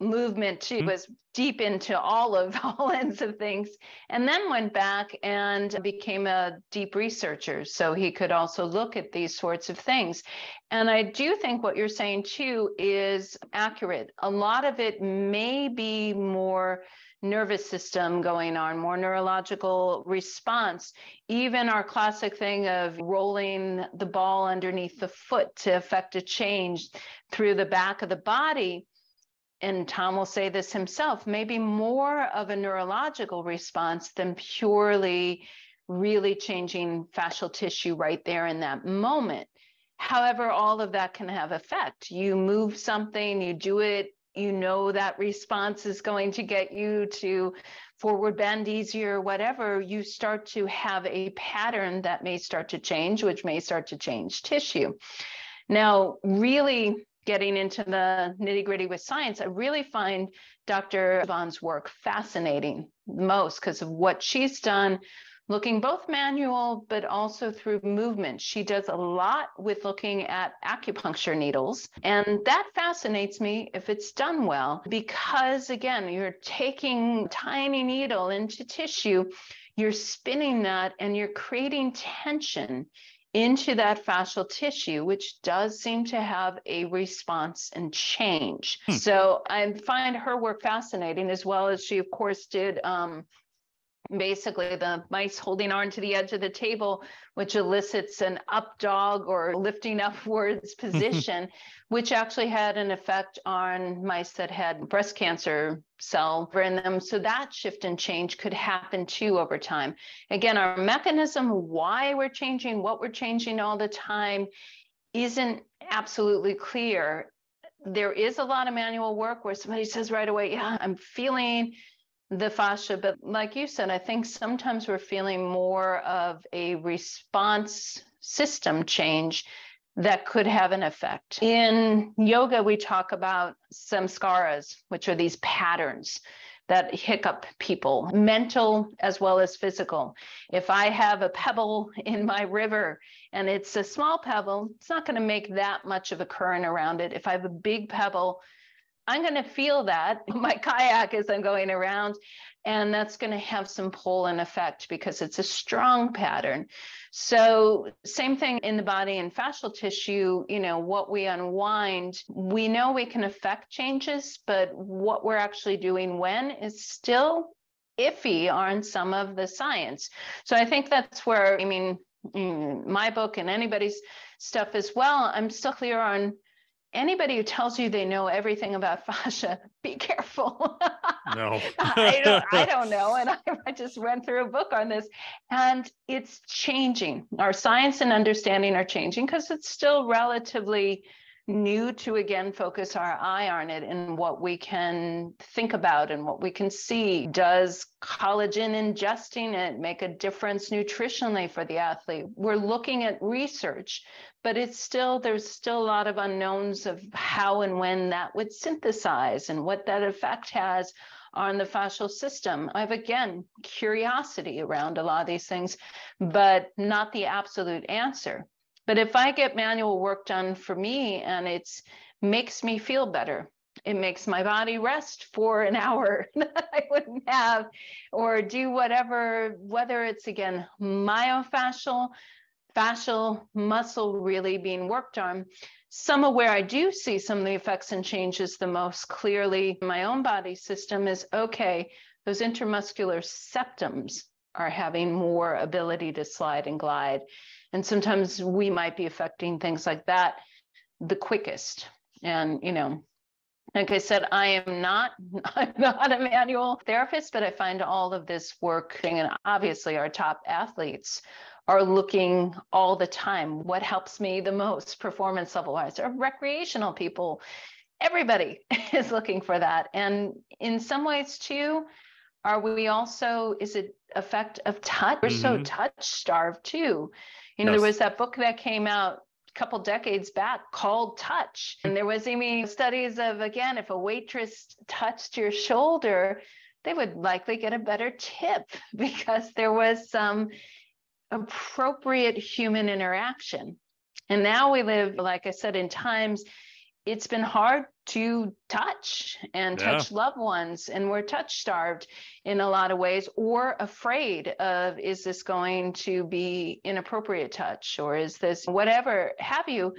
movement. She was deep into all of all ends of things, and then went back and became a deep researcher. So he could also look at these sorts of things. And I do think what you're saying too is accurate. A lot of it may be more nervous system going on, more neurological response, even our classic thing of rolling the ball underneath the foot to affect a change through the back of the body. And Tom will say this himself, maybe more of a neurological response than purely really changing fascial tissue right there in that moment. However, all of that can have effect. You move something, you do it, you know that response is going to get you to forward bend easier, whatever. You start to have a pattern that may start to change, which may start to change tissue. Now, really getting into the nitty-gritty with science, I really find Doctor Vaughn's work fascinating most because of what she's done, looking both manual, but also through movement. She does a lot with looking at acupuncture needles. And that fascinates me if it's done well, because again, you're taking tiny needle into tissue, you're spinning that, and you're creating tension into that fascial tissue, which does seem to have a response and change. Hmm. So I find her work fascinating, as well as she, of course, did um, basically the mice holding on to the edge of the table, which elicits an up dog or lifting upwards position, which actually had an effect on mice that had breast cancer cell in them. So that shift and change could happen too over time. Again, our mechanism, why we're changing, what we're changing all the time, isn't absolutely clear. There is a lot of manual work where somebody says right away, yeah, I'm feeling the fascia, but like you said, I think sometimes we're feeling more of a response system change that could have an effect. In yoga, we talk about samskaras, which are these patterns that hiccup people, mental as well as physical. If I have a pebble in my river and it's a small pebble, it's not going to make that much of a current around it. If I have a big pebble, I'm going to feel that in my kayak as I'm going around, and that's going to have some pull and effect because it's a strong pattern. So same thing in the body and fascial tissue, you know, what we unwind, we know we can affect changes, but what we're actually doing when is still iffy on some of the science. So I think that's where, I mean, in my book and anybody's stuff as well, I'm still clear on anybody who tells you they know everything about fascia, be careful. No. I, don't, I don't know. And I, I just went through a book on this, and it's changing. Our science and understanding are changing because it's still relatively new to, again, focus our eye on it and what we can think about and what we can see. Does collagen ingesting it make a difference nutritionally for the athlete? We're looking at research, but it's still, there's still a lot of unknowns of how and when that would synthesize and what that effect has on the fascial system. I have, again, curiosity around a lot of these things, but not the absolute answer. But if I get manual work done for me and it's makes me feel better, it makes my body rest for an hour that I wouldn't have, or do whatever, whether it's, again, myofascial, fascial muscle really being worked on. Some of where I do see some of the effects and changes the most clearly in my own body system is, okay, those intermuscular septums are having more ability to slide and glide. And sometimes we might be affecting things like that the quickest. And, you know, like I said, I am not, I'm not a manual therapist, but I find all of this work, and obviously our top athletes are looking all the time. What helps me the most performance level wise? Our recreational people, everybody is looking for that. And in some ways too, are we also, is it effect of touch? We're mm-hmm. so touch starved too. You know, yes. There was that book that came out a couple decades back called Touch. And there was, I mean, studies of, again, if a waitress touched your shoulder, they would likely get a better tip because there was some appropriate human interaction. And now we live, like I said, in times it's been hard to touch and touch yeah. loved ones, and we're touch starved in a lot of ways, or afraid of, is this going to be inappropriate touch, or is this whatever have you.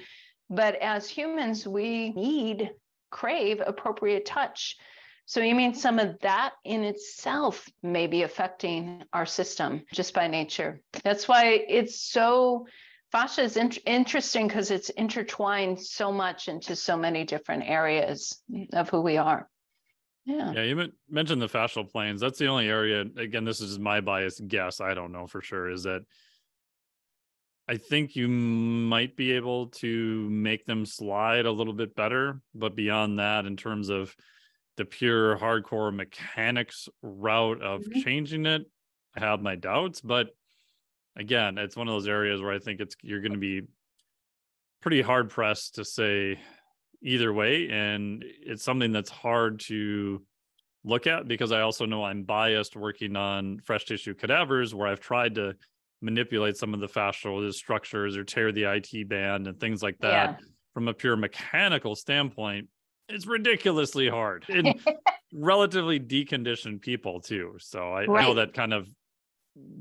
But as humans, we need, crave appropriate touch. So you mean some of that in itself may be affecting our system just by nature. That's why it's so, fascia is in- interesting because it's intertwined so much into so many different areas of who we are. Yeah. Yeah. You mentioned the fascial planes. That's the only area, again, this is my biased guess, I don't know for sure, is that I think you might be able to make them slide a little bit better. But beyond that, in terms of the pure hardcore mechanics route of mm-hmm. changing it, I have my doubts. But again, it's one of those areas where I think it's, you're going to be pretty hard pressed to say either way. And it's something that's hard to look at, because I also know I'm biased working on fresh tissue cadavers, where I've tried to manipulate some of the fascial structures or tear the I T band and things like that. Yeah. From a pure mechanical standpoint, it's ridiculously hard and relatively deconditioned people too. So I, right. I know that kind of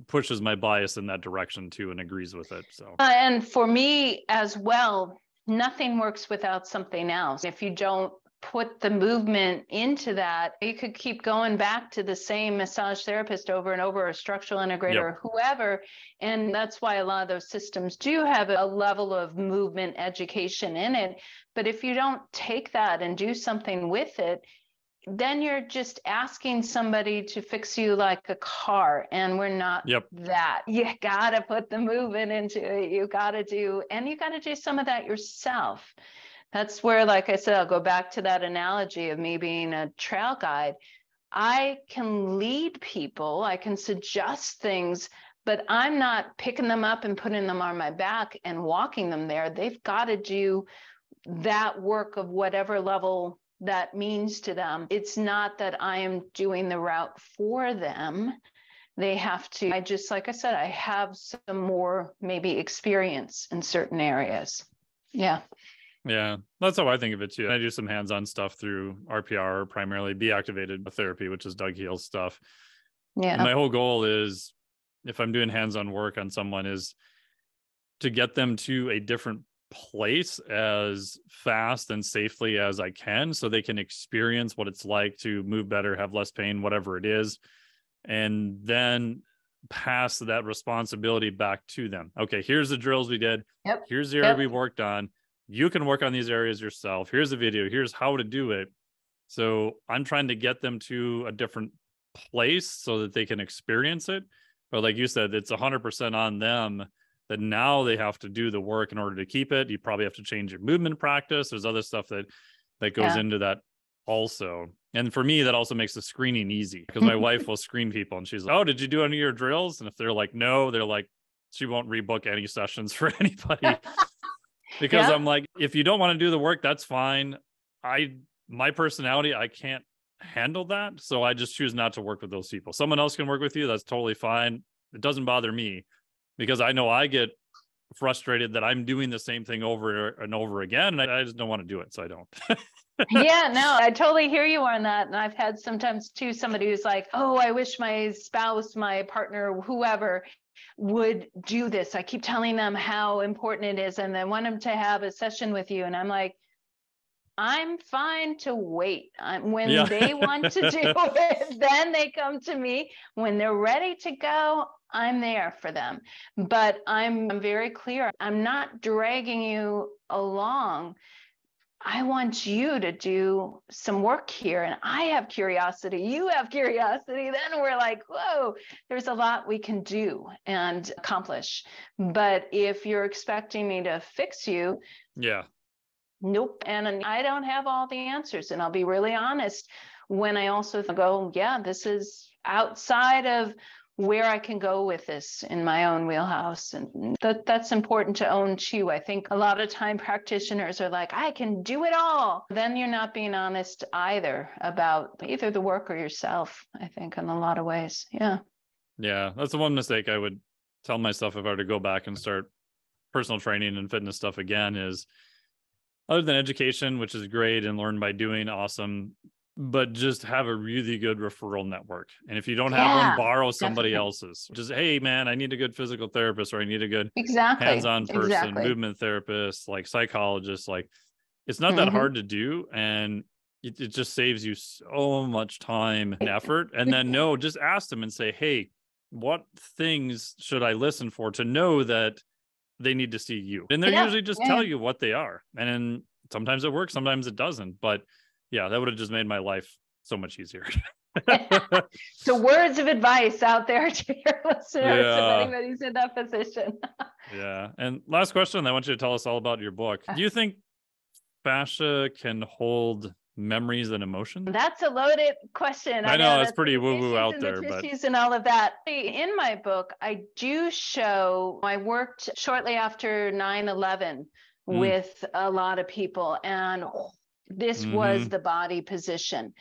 pushes my bias in that direction too, and agrees with it. So, uh, and for me as well, nothing works without something else. If you don't put the movement into that, you could keep going back to the same massage therapist over and over, or structural integrator, yep. or whoever. And that's why a lot of those systems do have a level of movement education in it. But if you don't take that and do something with it, then you're just asking somebody to fix you like a car, and we're not yep. that. You got to put the movement into it. You got to do, and you got to do some of that yourself. That's where, like I said, I'll go back to that analogy of me being a trail guide. I can lead people, I can suggest things, but I'm not picking them up and putting them on my back and walking them there. They've got to do that work of whatever level that means to them. It's not that I am doing the route for them. They have to, I just, like I said, I have some more maybe experience in certain areas. Yeah. Yeah, that's how I think of it too. I do some hands-on stuff through R P R, primarily B-activated therapy, which is Doug Heal's stuff. Yeah. And my whole goal is, if I'm doing hands-on work on someone, is to get them to a different place as fast and safely as I can, so they can experience what it's like to move better, have less pain, whatever it is, and then pass that responsibility back to them. Okay, here's the drills we did. Yep. Here's the area yep. we worked on. You can work on these areas yourself. Here's a video. Here's how to do it. So I'm trying to get them to a different place so that they can experience it. But like you said, it's one hundred percent on them that now they have to do the work in order to keep it. You probably have to change your movement practice. There's other stuff that, that goes yeah. into that also. And for me, that also makes the screening easy, because my wife will screen people and she's like, oh, did you do any of your drills? And if they're like, no, they're like, she won't rebook any sessions for anybody. Because yeah. I'm like, if you don't want to do the work, that's fine. I, my personality, I can't handle that. So I just choose not to work with those people. Someone else can work with you. That's totally fine. It doesn't bother me, because I know I get frustrated that I'm doing the same thing over and over again. And I, I just don't want to do it. So I don't. Yeah, no, I totally hear you on that. And I've had sometimes too, somebody who's like, oh, I wish my spouse, my partner, whoever would do this. I keep telling them how important it is, and I want them to have a session with you. And I'm like, I'm fine to wait. I'm, when yeah. they want to do it, then they come to me. When they're ready to go, I'm there for them. But I'm, I'm very clear. I'm not dragging you along. I want you to do some work here, and I have curiosity, you have curiosity, then we're like, whoa, there's a lot we can do and accomplish. But if you're expecting me to fix you, yeah, nope. And I don't have all the answers. And I'll be really honest when I also go, yeah, this is outside of where I can go with this in my own wheelhouse. And that that's important to own too. I think a lot of time practitioners are like, I can do it all. Then you're not being honest either about either the work or yourself, I think, in a lot of ways. Yeah. Yeah. That's the one mistake I would tell myself if I were to go back and start personal training and fitness stuff again is, other than education, which is great, and learn by doing, awesome, but just have a really good referral network. And if you don't have yeah, one, borrow somebody definitely. else's. Just, hey, man, I need a good physical therapist, or I need a good exactly. hands-on person, exactly. movement therapist, like psychologist. Like, it's not mm-hmm. that hard to do. And it, it just saves you so much time and effort. And then no, just ask them and say, hey, what things should I listen for to know that they need to see you? And they yeah, usually just yeah. tell you what they are. And then sometimes it works, sometimes it doesn't. But yeah, that would have just made my life so much easier. So words of advice out there to your listeners, yeah. if anybody's in that position. Yeah. And last question, I want you to tell us all about your book. Do you think fascia can hold memories and emotions? That's a loaded question. I, I know, know it's pretty woo-woo out and there. The tissues but... and all of that. In my book, I do show, I worked shortly after nine eleven mm. with a lot of people, and this mm-hmm. was the body position.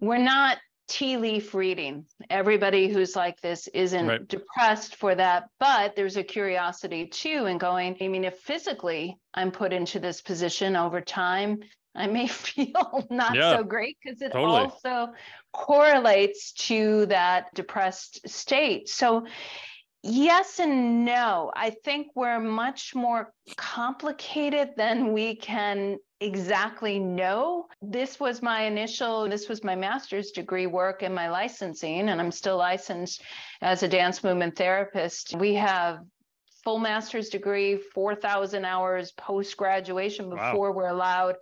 We're not tea leaf reading. Everybody who's like this isn't right. depressed for that, but there's a curiosity too in going, I mean, if physically I'm put into this position over time, I may feel not yeah, so great, because it totally. also correlates to that depressed state. So yes and no. I think we're much more complicated than we can exactly know. This was my initial, this was my master's degree work and my licensing, and I'm still licensed as a dance movement therapist. We have full master's degree, four thousand hours post-graduation before wow. we're allowed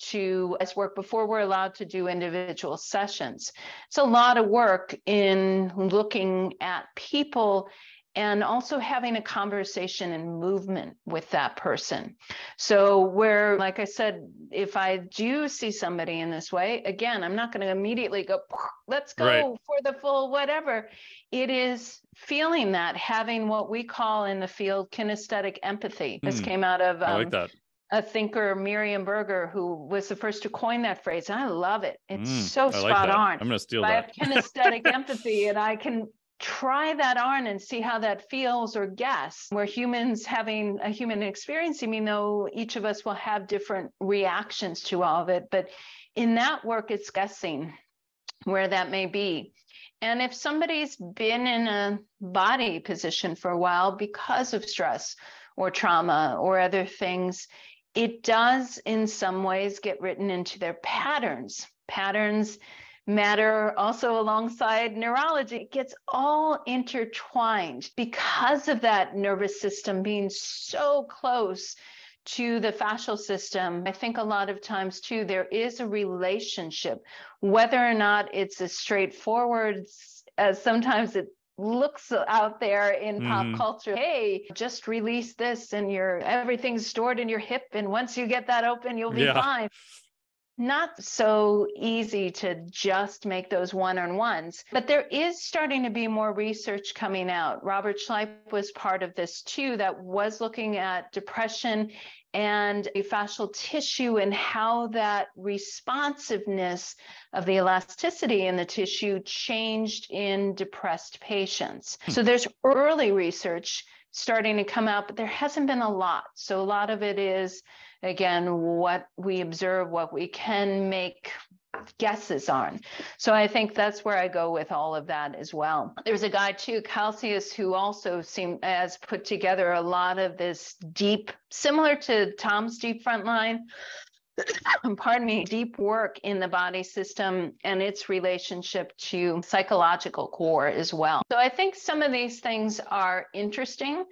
to work, before we're allowed to do individual sessions. It's a lot of work in looking at people and also having a conversation and movement with that person. So where, like I said, if I do see somebody in this way, again, I'm not going to immediately go, let's go right. for the full whatever. It is feeling that, having what we call in the field kinesthetic empathy. Hmm. This came out of um, I like that. a thinker, Miriam Berger, who was the first to coin that phrase. I love it. It's mm, so spot like on. I'm going to steal that. I have kinesthetic empathy, and I can try that on and see how that feels, or guess. We're humans having a human experience. I mean, though, each of us will have different reactions to all of it. But in that work, it's guessing where that may be. And if somebody's been in a body position for a while because of stress or trauma or other things, it does in some ways get written into their patterns. Patterns matter also alongside neurology. It gets all intertwined because of that nervous system being so close to the fascial system. I think a lot of times too, there is a relationship, whether or not it's as straightforward as sometimes it looks out there in mm-hmm. pop culture. Hey, just release this and your everything's stored in your hip, and once you get that open, you'll be yeah. fine. Not so easy to just make those one-on-ones, but there is starting to be more research coming out. Robert Schleip was part of this too, that was looking at depression and a fascial tissue and how that responsiveness of the elasticity in the tissue changed in depressed patients. So there's early research starting to come out, but there hasn't been a lot. So a lot of it is, again, what we observe, what we can make guesses on. So I think that's where I go with all of that as well. There's a guy too, Calcius, who also seem, has put together a lot of this deep, similar to Tom's deep frontline, pardon me, deep work in the body system and its relationship to psychological core as well. So I think some of these things are interesting.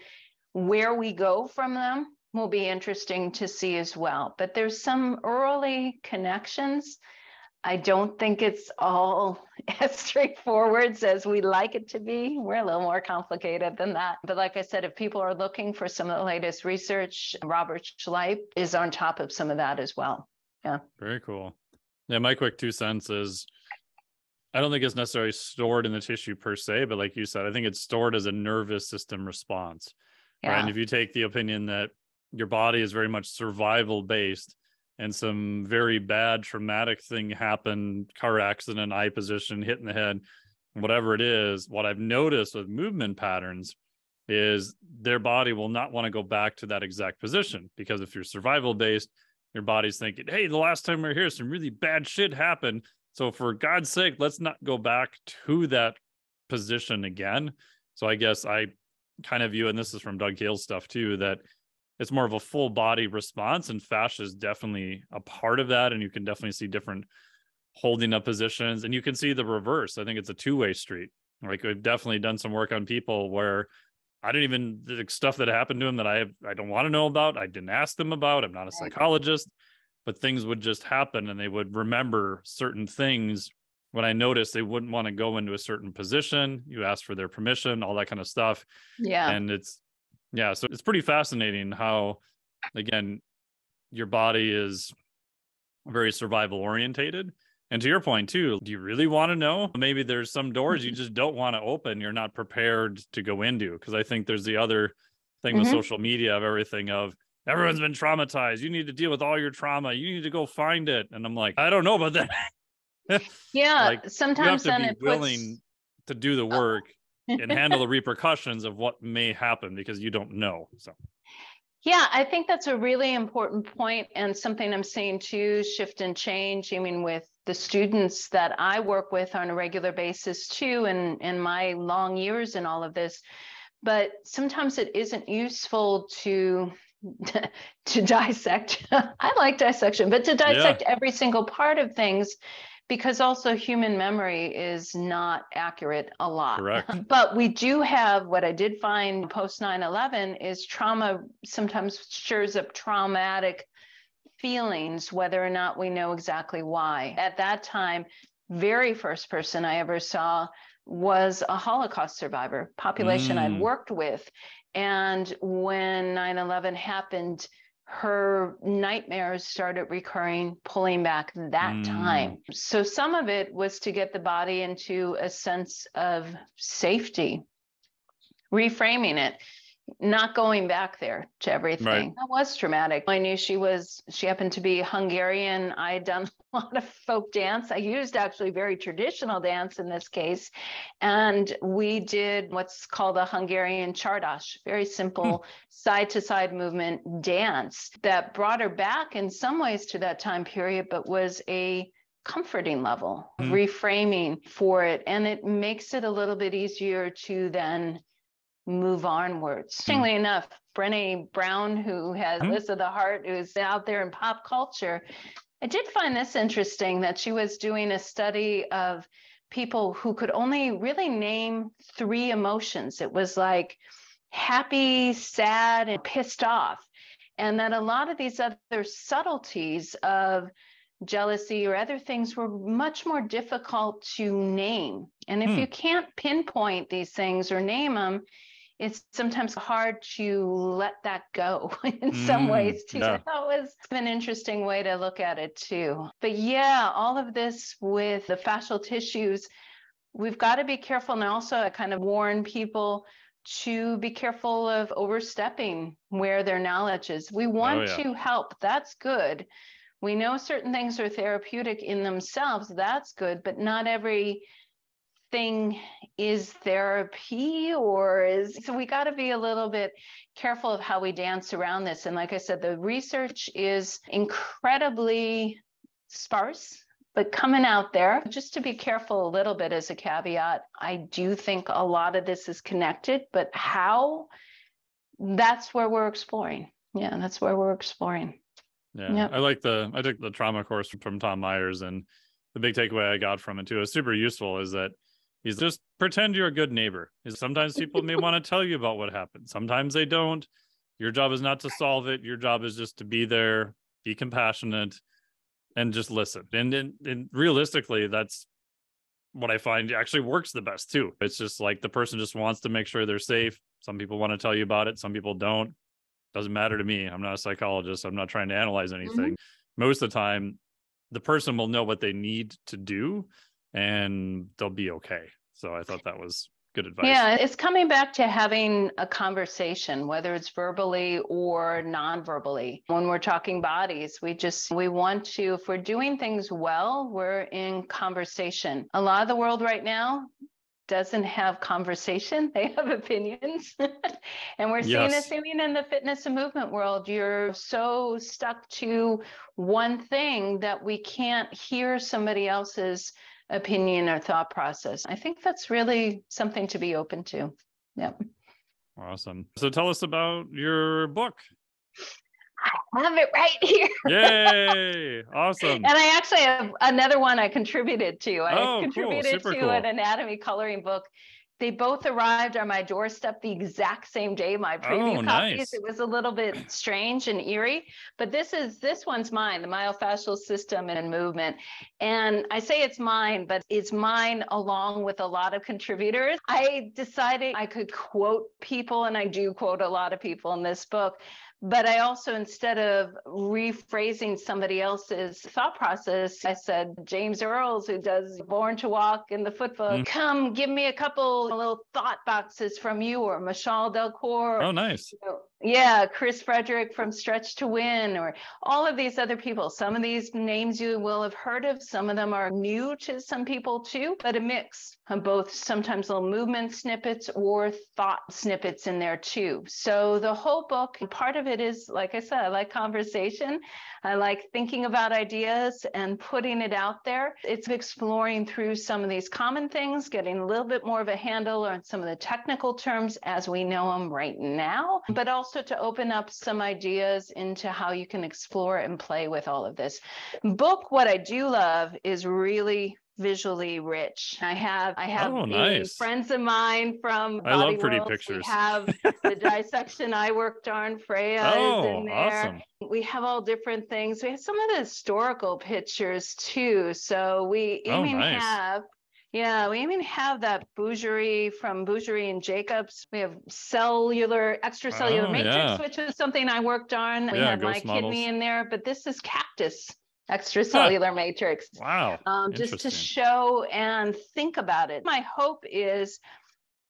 Where we go from them will be interesting to see as well. But there's some early connections. I don't think it's all as straightforward as we like it to be. We're a little more complicated than that. But like I said, if people are looking for some of the latest research, Robert Schleip is on top of some of that as well. Yeah. Very cool. Yeah, my quick two cents is, I don't think it's necessarily stored in the tissue per se, but like you said, I think it's stored as a nervous system response. Yeah. Right? And if you take the opinion that your body is very much survival based, and some very bad traumatic thing happened, car accident, eye position, hit in the head, whatever it is, what I've noticed with movement patterns is their body will not want to go back to that exact position, because if you're survival based, Your body's thinking, hey, the last time we were here, some really bad shit happened. So for God's sake, let's not go back to that position again. So I guess I kind of view, and this is from Doug Hale's stuff too, that it's more of a full body response, and fascia is definitely a part of that. And you can definitely see different holding up positions, and you can see the reverse. I think it's a two-way street. Like, I've definitely done some work on people where I didn't even, the stuff that happened to them that I I don't want to know about, I didn't ask them about, I'm not a psychologist, but things would just happen and they would remember certain things. When I noticed they wouldn't want to go into a certain position, you ask for their permission, all that kind of stuff. Yeah. And it's, yeah, so it's pretty fascinating how, again, your body is very survival orientated. And to your point too, do you really want to know? Maybe there's some doors you just don't want to open. You're not prepared to go into. Cause I think there's the other thing mm-hmm. with social media of everything of everyone's been traumatized. You need to deal with all your trauma. You need to go find it. And I'm like, I don't know about that. Yeah. Like, sometimes you have to then be willing puts... to do the work oh. and handle the repercussions of what may happen because you don't know. So. Yeah, I think that's a really important point and something I'm seeing too, shift and change. I mean, with the students that I work with on a regular basis too, and in my long years in all of this, but sometimes it isn't useful to, to dissect. I like dissection, but to dissect yeah. every single part of things, because also human memory is not accurate a lot. Correct. But we do have, what I did find post nine eleven is trauma sometimes stirs up traumatic feelings, whether or not we know exactly why. At that time, very first person I ever saw was a Holocaust survivor, population mm. I'd worked with. And when nine eleven happened, her nightmares started recurring, pulling back that mm. time. So some of it was to get the body into a sense of safety, reframing it, not going back there to everything. Right. That was traumatic. I knew she was, she happened to be Hungarian. I had done a lot of folk dance. I used actually very traditional dance in this case. And we did what's called a Hungarian csardas, very simple side to side movement dance that brought her back in some ways to that time period, but was a comforting level, mm. reframing for it. And it makes it a little bit easier to then move onwards. Interestingly enough, Brené Brown, who has List of the Heart, who's out there in pop culture, I did find this interesting that she was doing a study of people who could only really name three emotions. It was like happy, sad, and pissed off. And that a lot of these other subtleties of jealousy or other things were much more difficult to name. And if hmm. you can't pinpoint these things or name them, it's sometimes hard to let that go in mm, some ways too. Yeah. That was an interesting way to look at it too. But yeah, all of this with the fascial tissues, we've got to be careful. And also I kind of warn people to be careful of overstepping where their knowledge is. We want oh, yeah. to help. That's good. We know certain things are therapeutic in themselves. That's good, but not every thing is therapy or is, so we got to be a little bit careful of how we dance around this. And like I said, the research is incredibly sparse, but coming out there, just to be careful a little bit as a caveat, I do think a lot of this is connected, but how, that's where we're exploring. Yeah, that's where we're exploring. Yeah, yep. I like the, I took the trauma course from Tom Myers, and the big takeaway I got from it too, is super useful, is that he's just pretend you're a good neighbor. Sometimes people may want to tell you about what happened. Sometimes they don't. Your job is not to solve it. Your job is just to be there, be compassionate, and just listen. And, and, and realistically, that's what I find actually works the best too. It's just like the person just wants to make sure they're safe. Some people want to tell you about it. Some people don't. Doesn't matter to me. I'm not a psychologist. I'm not trying to analyze anything. Mm-hmm. Most of the time, the person will know what they need to do and they'll be okay. So I thought that was good advice. Yeah, it's coming back to having a conversation, whether it's verbally or non-verbally. When we're talking bodies, we just, we want to, if we're doing things well, we're in conversation. A lot of the world right now, doesn't have conversation, they have opinions. And we're seeing yes. this, I mean, in the fitness and movement world, you're so stuck to one thing that we can't hear somebody else's opinion or thought process. I think that's really something to be open to. Yep. Awesome. So tell us about your book. I have it right here. Yay. Awesome. And I actually have another one I contributed to. I oh, contributed cool. to cool. an anatomy coloring book. They both arrived on my doorstep the exact same day, my preview oh, copies. Nice. It was a little bit strange and eerie, but this is, this one's mine, The Myofascial System in Movement. And I say it's mine, but it's mine along with a lot of contributors. I decided I could quote people, and I do quote a lot of people in this book. But I also, instead of rephrasing somebody else's thought process, I said, James Earls, who does Born to Walk in the Footbook, mm. come give me a couple little thought boxes from you, or Michel Delcour. Oh, nice. You know, yeah, Chris Frederick from Stretch to Win, or all of these other people. Some of these names you will have heard of. Some of them are new to some people too, but a mix of both, sometimes little movement snippets or thought snippets in there too. So the whole book, part of it is, like I said, I like conversation. I like thinking about ideas and putting it out there. It's exploring through some of these common things, getting a little bit more of a handle on some of the technical terms as we know them right now, but also So to open up some ideas into how you can explore and play with all of this. Book, what I do love is really visually rich. I have I have oh, nice. friends of mine from Body I love pretty Worlds. Pictures. We have the dissection I worked on, Freya oh, is in there. Awesome. We have all different things. We have some of the historical pictures too. So we oh, even nice. have Yeah, we even have that Bougery from Bougery and Jacobs. We have cellular, extracellular oh, matrix, yeah. which is something I worked on. We yeah, had my models. kidney in there, but this is cactus extracellular huh. matrix. Wow. Um, just to show and think about it. My hope is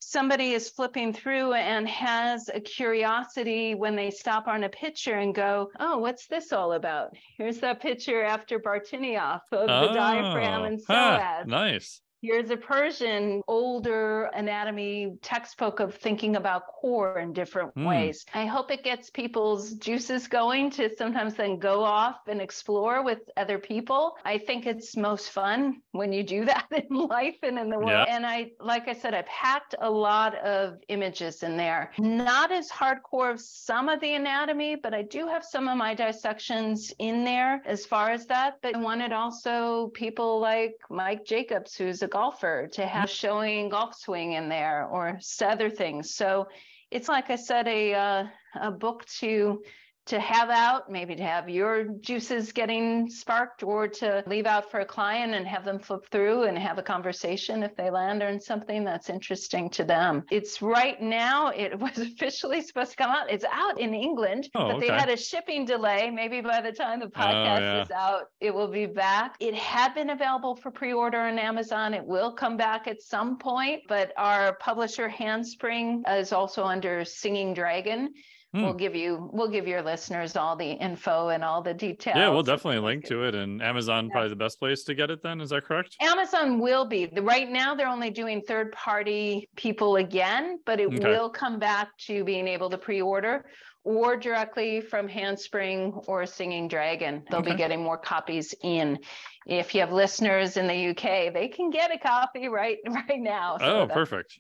somebody is flipping through and has a curiosity when they stop on a picture and go, oh, what's this all about? Here's that picture after Bartenieff of oh, the diaphragm and psoas. Huh, nice. Here's a Persian older anatomy textbook of thinking about core in different mm. ways. I hope it gets people's juices going to sometimes then go off and explore with other people. I think it's most fun when you do that in life and in the world. Yeah. And I, like I said, I packed a lot of images in there. Not as hardcore of some of the anatomy, but I do have some of my dissections in there as far as that. But I wanted also people like Mike Jacobs, who's a golfer, to have showing golf swing in there or other things. So it's, like I said, a uh, a book to to have out, maybe to have your juices getting sparked, or to leave out for a client and have them flip through and have a conversation if they land on something that's interesting to them. It's right now, it was officially supposed to come out. It's out in England, oh, but okay. they had a shipping delay. Maybe by the time the podcast oh, yeah. is out, it will be back. It had been available for pre-order on Amazon. It will come back at some point, but our publisher Handspring is also under Singing Dragon. Hmm. We'll give you, we'll give your listeners all the info and all the details. Yeah, we'll definitely link to it. And Amazon, yeah. probably the best place to get it then. Is that correct? Amazon will be. Right now, they're only doing third-party people again, but it okay. will come back to being able to pre-order, or directly from Handspring or Singing Dragon. They'll okay. be getting more copies in. If you have listeners in the U K, they can get a copy right, right now. So oh, perfect.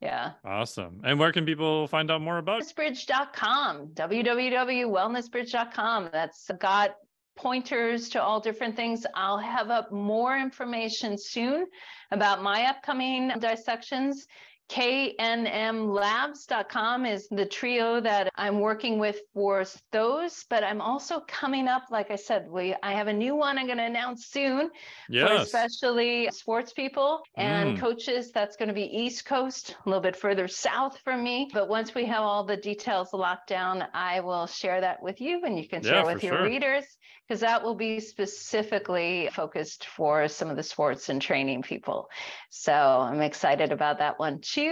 Yeah. Awesome. And where can people find out more about it? wellness bridge dot com, w w w dot wellness bridge dot com. That's got pointers to all different things. I'll have up more information soon about my upcoming dissections. K and M labs dot com is the trio that I'm working with for those, but I'm also coming up, like I said, we I have a new one I'm going to announce soon, yes. for especially sports people and mm. coaches. That's going to be East Coast, a little bit further south from me. But once we have all the details locked down, I will share that with you, and you can share yeah, with your sure. readers, because that will be specifically focused for some of the sports and training people. So I'm excited about that one too.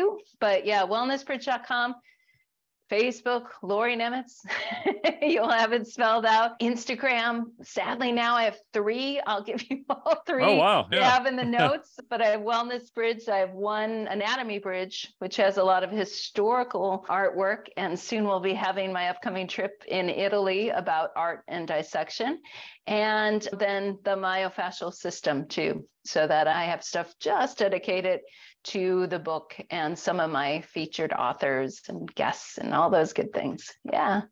But yeah, wellness bridge dot com. Facebook, Lauri Nemetz, you'll have it spelled out. Instagram, sadly now I have three. I'll give you all three. Oh, wow. Yeah. You have in the notes, but I have Wellness Bridge. I have one, Anatomy Bridge, which has a lot of historical artwork, and soon we'll be having my upcoming trip in Italy about art and dissection. And then the myofascial system too, so that I have stuff just dedicated to the book and some of my featured authors and guests and all those good things. Yeah.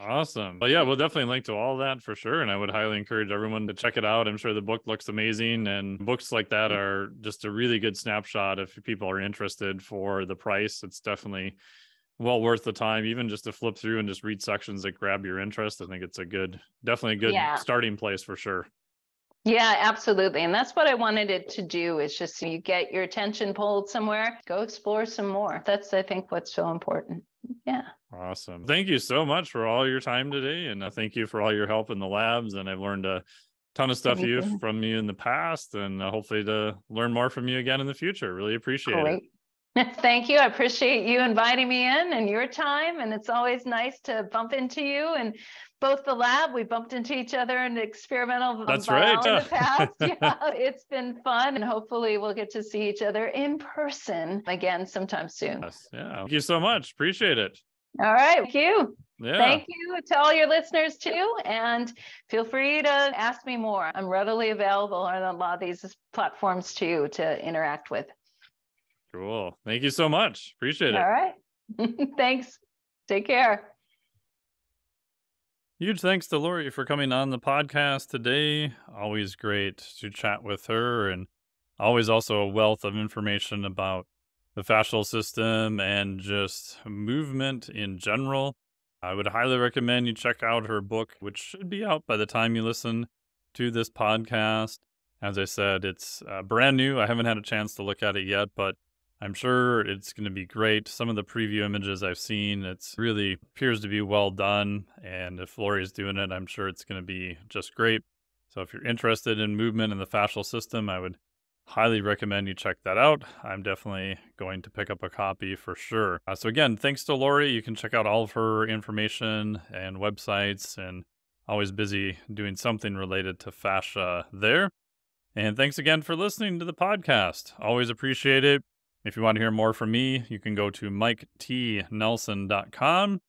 Awesome. Well, yeah, we'll definitely link to all that for sure. And I would highly encourage everyone to check it out. I'm sure the book looks amazing, and books like that are just a really good snapshot. If people are interested for the price, it's definitely well worth the time, even just to flip through and just read sections that grab your interest. I think it's a good, definitely a good yeah. starting place for sure. Yeah, absolutely. And that's what I wanted it to do, is just so you get your attention pulled somewhere, go explore some more. That's, I think, what's so important. Yeah. Awesome. Thank you so much for all your time today. And I thank you for all your help in the labs. And I've learned a ton of stuff you, from you in the past, and hopefully to learn more from you again in the future. Really appreciate Great. it. Thank you. I appreciate you inviting me in and your time. And it's always nice to bump into you. And both the lab, we bumped into each other in experimental That's right. in the past. Yeah, it's been fun. And hopefully we'll get to see each other in person again sometime soon. Yes. Yeah. Thank you so much. Appreciate it. All right. Thank you. Yeah. Thank you to all your listeners too. And feel free to ask me more. I'm readily available on a lot of these platforms too to interact with. Cool. Thank you so much. Appreciate it. All right. Thanks. Take care. Huge thanks to Lauri for coming on the podcast today. Always great to chat with her, and always also a wealth of information about the fascial system and just movement in general. I would highly recommend you check out her book, which should be out by the time you listen to this podcast. As I said, it's uh, brand new. I haven't had a chance to look at it yet, but I'm sure it's going to be great. Some of the preview images I've seen, it's really appears to be well done. And if Lauri is doing it, I'm sure it's going to be just great. So if you're interested in movement and the fascial system, I would highly recommend you check that out. I'm definitely going to pick up a copy for sure. Uh, so again, thanks to Lauri. You can check out all of her information and websites, and always busy doing something related to fascia there. And thanks again for listening to the podcast. Always appreciate it. If you want to hear more from me, you can go to Mike T Nelson dot com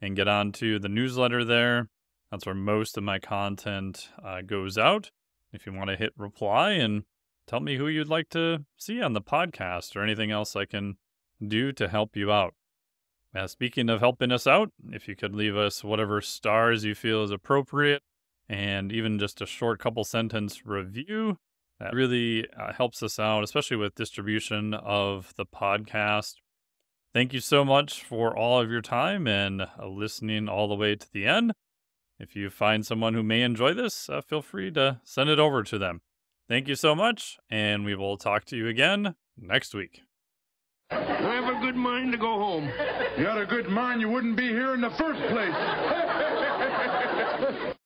and get on to the newsletter there. That's where most of my content uh, goes out. If you want to hit reply and tell me who you'd like to see on the podcast or anything else I can do to help you out. Now, speaking of helping us out, if you could leave us whatever stars you feel is appropriate, and even just a short couple sentence review, that really uh, helps us out, especially with distribution of the podcast. Thank you so much for all of your time and uh, listening all the way to the end. If you find someone who may enjoy this, uh, feel free to send it over to them. Thank you so much, and we will talk to you again next week. I have a good mind to go home. You had a good mind, you wouldn't be here in the first place.